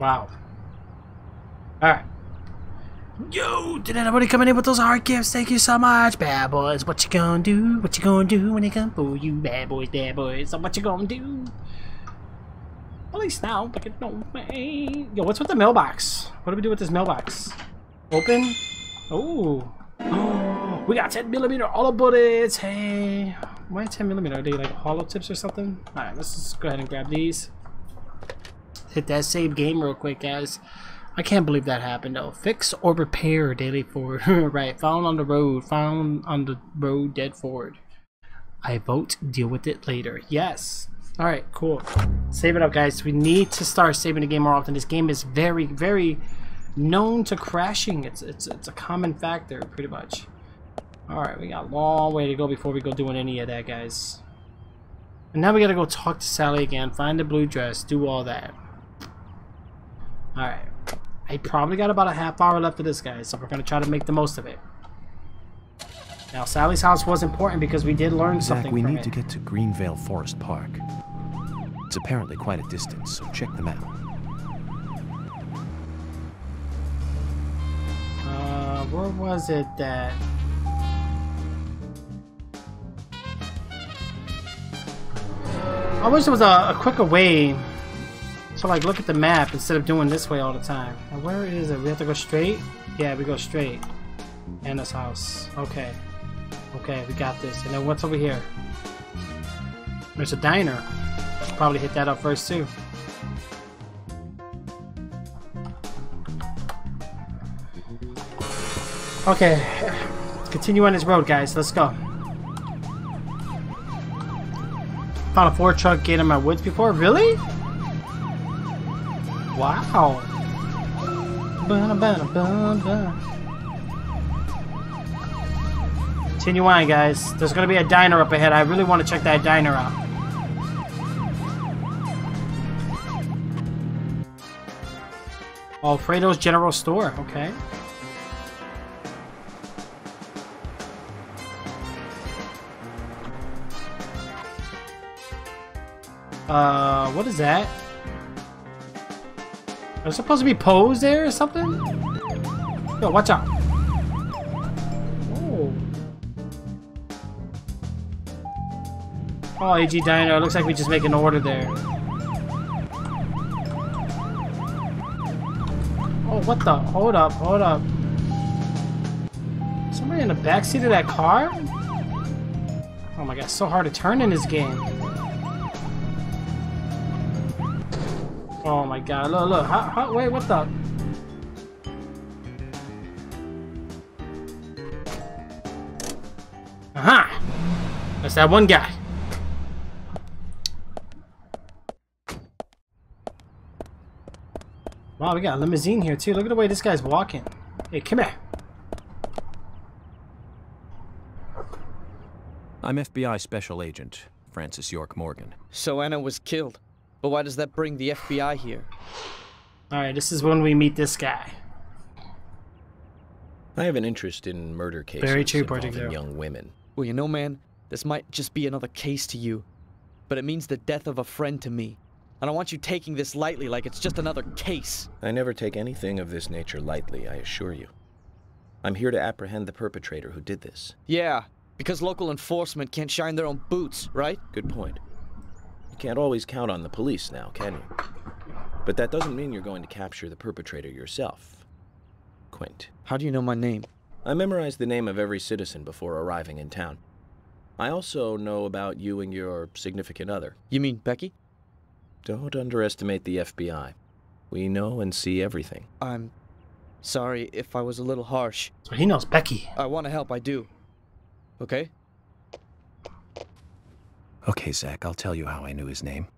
Wow. Alright. Yo, did anybody come in with those hard gifts? Thank you so much. Bad boys, what you gonna do? What you gonna do when they come for you? Bad boys, so what you gonna do? At least now, but it don't matter. Yo, what's with the mailbox? What do we do with this mailbox? Open? Oh. We got 10mm hollow bullets. Hey. Why 10mm? Are they like hollow tips or something? Alright, let's just go ahead and grab these. Hit that save game real quick, guys. I can't believe that happened though. Fix or repair daily forward. Right, found on the road dead forward. I vote deal with it later. Yes. All right, cool. Save it up, guys. We need to start saving the game more often. This game is very, very known to crashing. It's a common factor pretty much. All right, we got a long way to go before we go doing any of that, guys. And now we gotta go talk to Sally again, find the blue dress, do all that. Alright, I probably got about a half hour left of this, guys, so we're going to try to make the most of it. Now, Sally's house was important because we did learn something from it. Zach, we need to get to Greenvale Forest Park. It's apparently quite a distance, so check the map. Where was it that... I wish there was a quicker way... So like look at the map instead of doing this way all the time. Now, where is it? We have to go straight? Yeah, we go straight. Anna's house. Okay. Okay, we got this. And then what's over here? There's a diner. Should probably hit that up first too. Okay. Let's continue on this road, guys. Let's go. Found a 4-truck gate in my woods before? Really? Wow. Continue on, guys. There's gonna be a diner up ahead. I really want to check that diner out. Alfredo's General Store. Okay. What is that? Are there supposed to be Poes there or something? Yo, watch out. Oh. Oh, AG Diner. It looks like we just make an order there. Oh, what the? Hold up, hold up. Somebody in the backseat of that car? Oh my god, it's so hard to turn in this game. Oh my god, look, look, wait, what the? Aha! That's that one guy. Wow, we got a limousine here too. Look at the way this guy's walking. Hey, come here. I'm FBI Special Agent Francis York Morgan. So Anna was killed. But why does that bring the FBI here? Alright, this is when we meet this guy. I have an interest in murder cases involving young women. Well, you know, man, this might just be another case to you. but it means the death of a friend to me. I don't want you taking this lightly like it's just another case. I never take anything of this nature lightly, I assure you. I'm here to apprehend the perpetrator who did this. Yeah, because local enforcement can't shine their own boots, right? Good point. You can't always count on the police now, can you? But that doesn't mean you're going to capture the perpetrator yourself. Quint. How do you know my name? I memorized the name of every citizen before arriving in town. I also know about you and your significant other. You mean Becky? Don't underestimate the FBI. We know and see everything. I'm sorry if I was a little harsh. So he knows Becky. I want to help, I do. Okay? Okay, Zach, I'll tell you how I knew his name.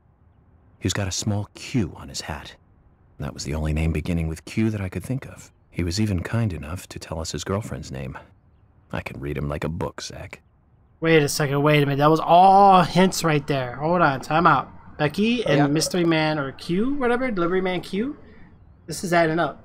He's got a small Q on his hat. That was the only name beginning with Q that I could think of. He was even kind enough to tell us his girlfriend's name. I can read him like a book, Zach. Wait a minute. That was all hints right there. Hold on, time out. Becky and Mystery Man or Q, whatever, Delivery Man Q. This is adding up.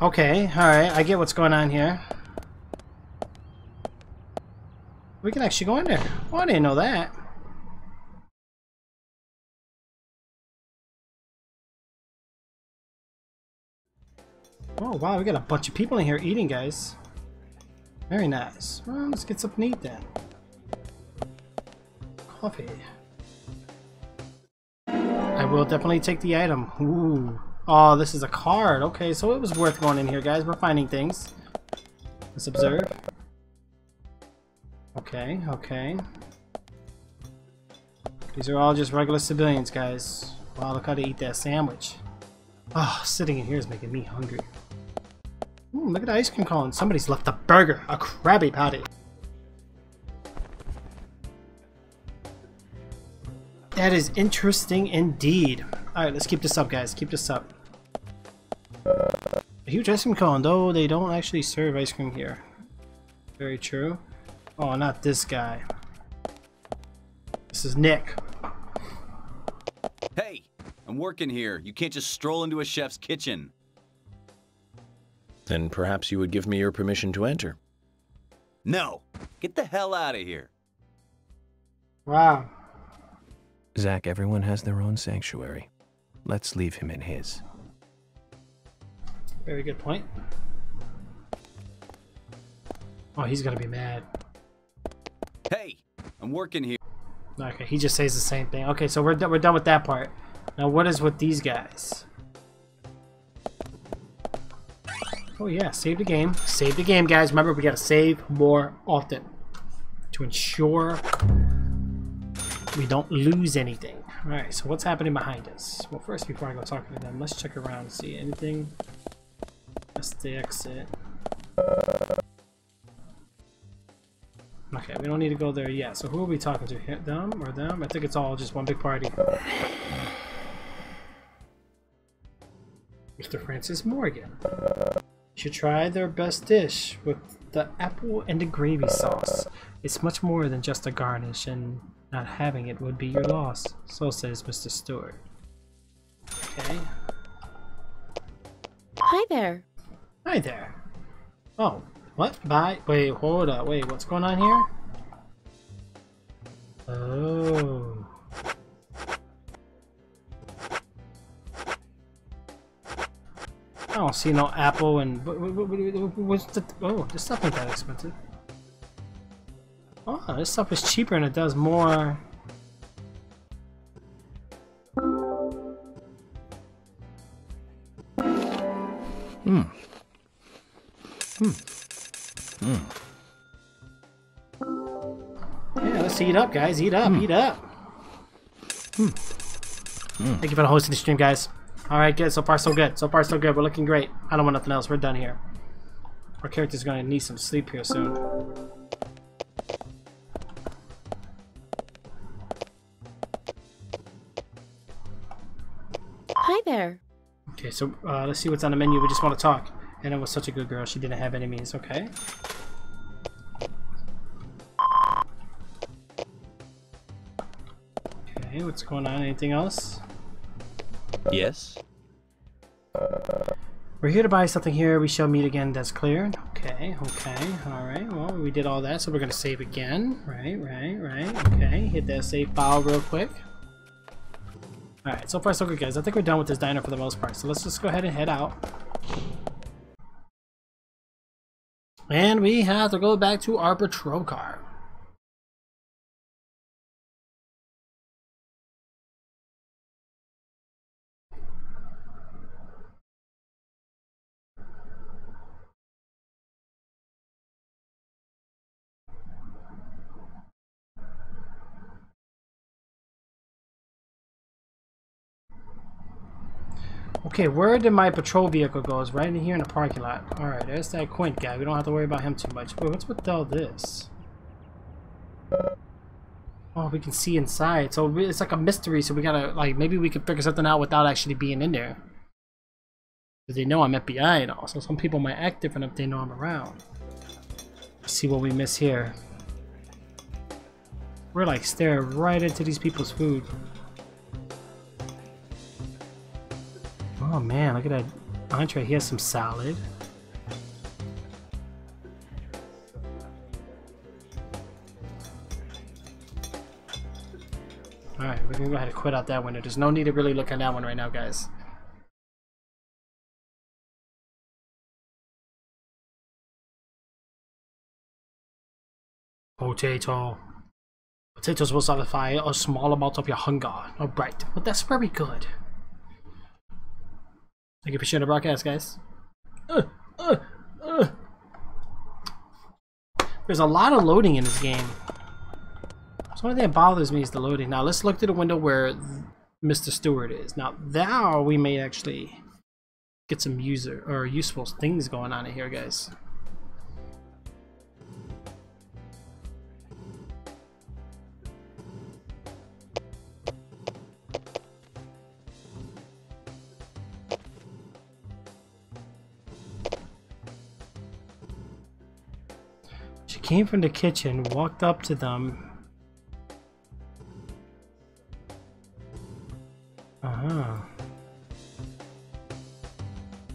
Okay, alright, I get what's going on here. We can actually go in there. Oh, I didn't know that. Oh wow, we got a bunch of people in here eating, guys. Very nice. Well, let's get something to eat then. Coffee. I will definitely take the item. Ooh. Oh, this is a card. Okay, so it was worth going in here, guys. We're finding things. Let's observe. Okay, okay. These are all just regular civilians, guys. Wow, look how they eat that sandwich. Oh, sitting in here is making me hungry. Ooh, look at the ice cream cone. Somebody's left a burger, a Krabby Patty. That is interesting indeed. Alright, let's keep this up, guys. Keep this up. A huge ice cream cone, though they don't actually serve ice cream here. Very true. Oh, not this guy. This is Nick. Hey, I'm working here. You can't just stroll into a chef's kitchen. Then perhaps you would give me your permission to enter. No. Get the hell out of here. Wow. Zach, everyone has their own sanctuary. Let's leave him in his. Very good point. Oh, he's gonna be mad. Hey, I'm working here. Okay, he just says the same thing. Okay, so we're done with that part. Now, what is with these guys? Oh yeah, save the game. Save the game, guys. Remember, we gotta save more often to ensure we don't lose anything. All right, so what's happening behind us? Well, first, before I go talking to them, let's check around and see anything. That's the exit. Okay, we don't need to go there yet. So who are we talking to? Them or them? I think it's all just one big party. Mr. Francis Morgan. You should try their best dish with the apple and the gravy sauce. It's much more than just a garnish, and not having it would be your loss. So says Mr. Stewart. Okay. Hi there. Hi there. Oh. What? Bye. Wait, hold up. Wait, what's going on here? Oh. I don't see no apple and... What's the... Oh, this stuff ain't that expensive. Oh, this stuff is cheaper and it does more... Yeah, let's eat up, guys. Eat up, eat up. Thank you for hosting the stream, guys. Alright, good. So far, so good. So far, so good. We're looking great. I don't want nothing else. We're done here. Our character's going to need some sleep here soon. Hi there. Okay, so let's see what's on the menu. We just want to talk. Anna was such a good girl. She didn't have enemies. Okay. Hey, what's going on? Anything else? Yes. We're here to buy something here. We shall meet again. That's clear. Okay, okay. Alright, well, we did all that, so we're going to save again. Right. Okay, hit that save file real quick. Alright, so far so good, guys. I think we're done with this diner for the most part, so let's just go ahead and head out. And we have to go back to our patrol car. Okay, where did my patrol vehicle go? It's right in here in the parking lot. Alright, there's that Quint guy. We don't have to worry about him too much. Wait, what's with all this? Oh, we can see inside. So it's like a mystery, so we gotta, like, maybe we can figure something out without actually being in there. Because they know I'm FBI and all, so some people might act different if they know I'm around. Let's see what we miss here. We're like staring right into these people's food. Oh man, look at that entree. He has some salad. Alright, we're gonna go ahead and quit out that window. There's no need to really look at that one right now, guys. Potato. Potatoes will satisfy a small amount of your hunger. Alright, well that's very good. Thank you for sharing the broadcast, guys. There's a lot of loading in this game. So the only thing that bothers me is the loading. Now let's look through the window where Mr. Stewart is. Now there we may actually get some useful things going on in here, guys. Came from the kitchen, walked up to them.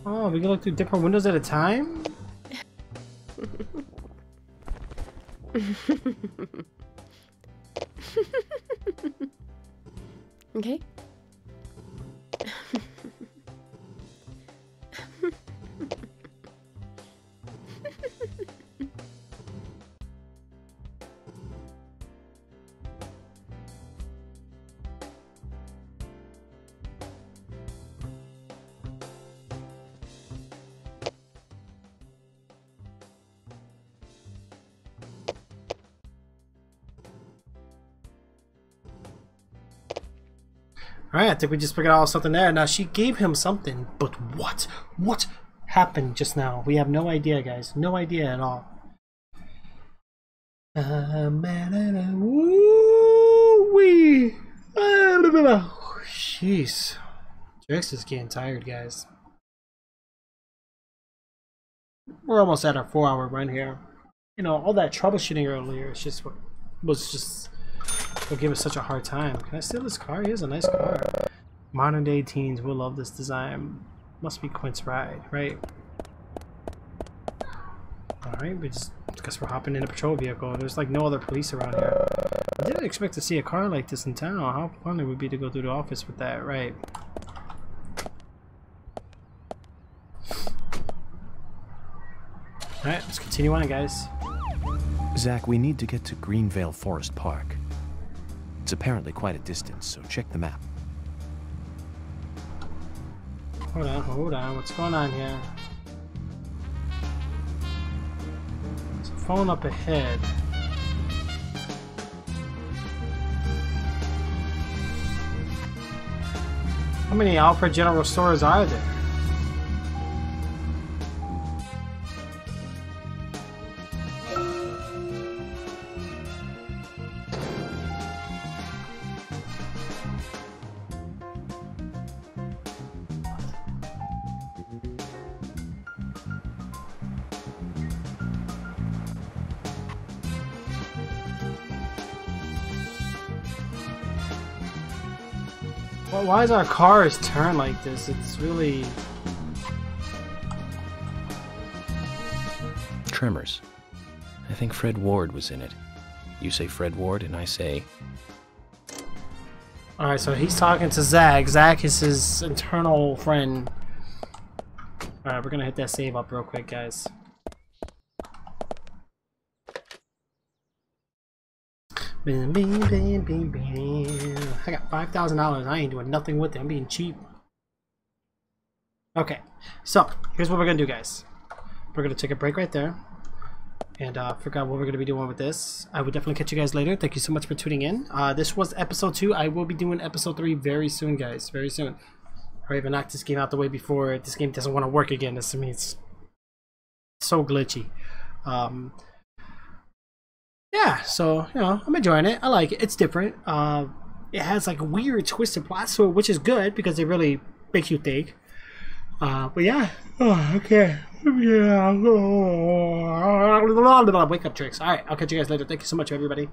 Oh, we can look through different windows at a time? Okay. Alright, I think we just figured out something there. Now, she gave him something, but what? What happened just now? We have no idea, guys. No idea at all. Woo-wee! Jeez. Drix is getting tired, guys. We're almost at our 4-hour run here. You know, all that troubleshooting earlier is just what was just... They'll give us such a hard time. Can I steal this car? He has a nice car. Modern day teens will love this design. Must be Quint's ride, right? Alright, we just, because we're hopping in a patrol vehicle. There's like no other police around here. I didn't expect to see a car like this in town. How fun it would be to go through the office with that, right? Alright, let's continue on, guys. Zach, we need to get to Greenvale Forest Park. It's apparently quite a distance, so check the map. Hold on, what's going on here? There's a phone up ahead. How many Alfredo's General Stores are there? Well, why is our cars turned like this? It's really... Tremors. I think Fred Ward was in it. You say Fred Ward, and I say... Alright, so he's talking to Zach. Zach is his internal friend. Alright, we're gonna hit that save up real quick, guys. I got $5,000. I ain't doing nothing with it. I'm being cheap. Okay, so here's what we're gonna do, guys. We're gonna take a break right there and figure out what we're gonna be doing with this. I will definitely catch you guys later. Thank you so much for tuning in. This was episode 2. I will be doing episode 3 very soon, guys. Very soon. Or even knock this game out the way before this game doesn't want to work again. This, I mean, it's so glitchy. Yeah, so you know, I'm enjoying it. I like it. It's different. It has like weird twisted plots to it, which is good because it really makes you think. But yeah. Oh, okay. Yeah. Wake up tricks. Alright, I'll catch you guys later. Thank you so much, everybody.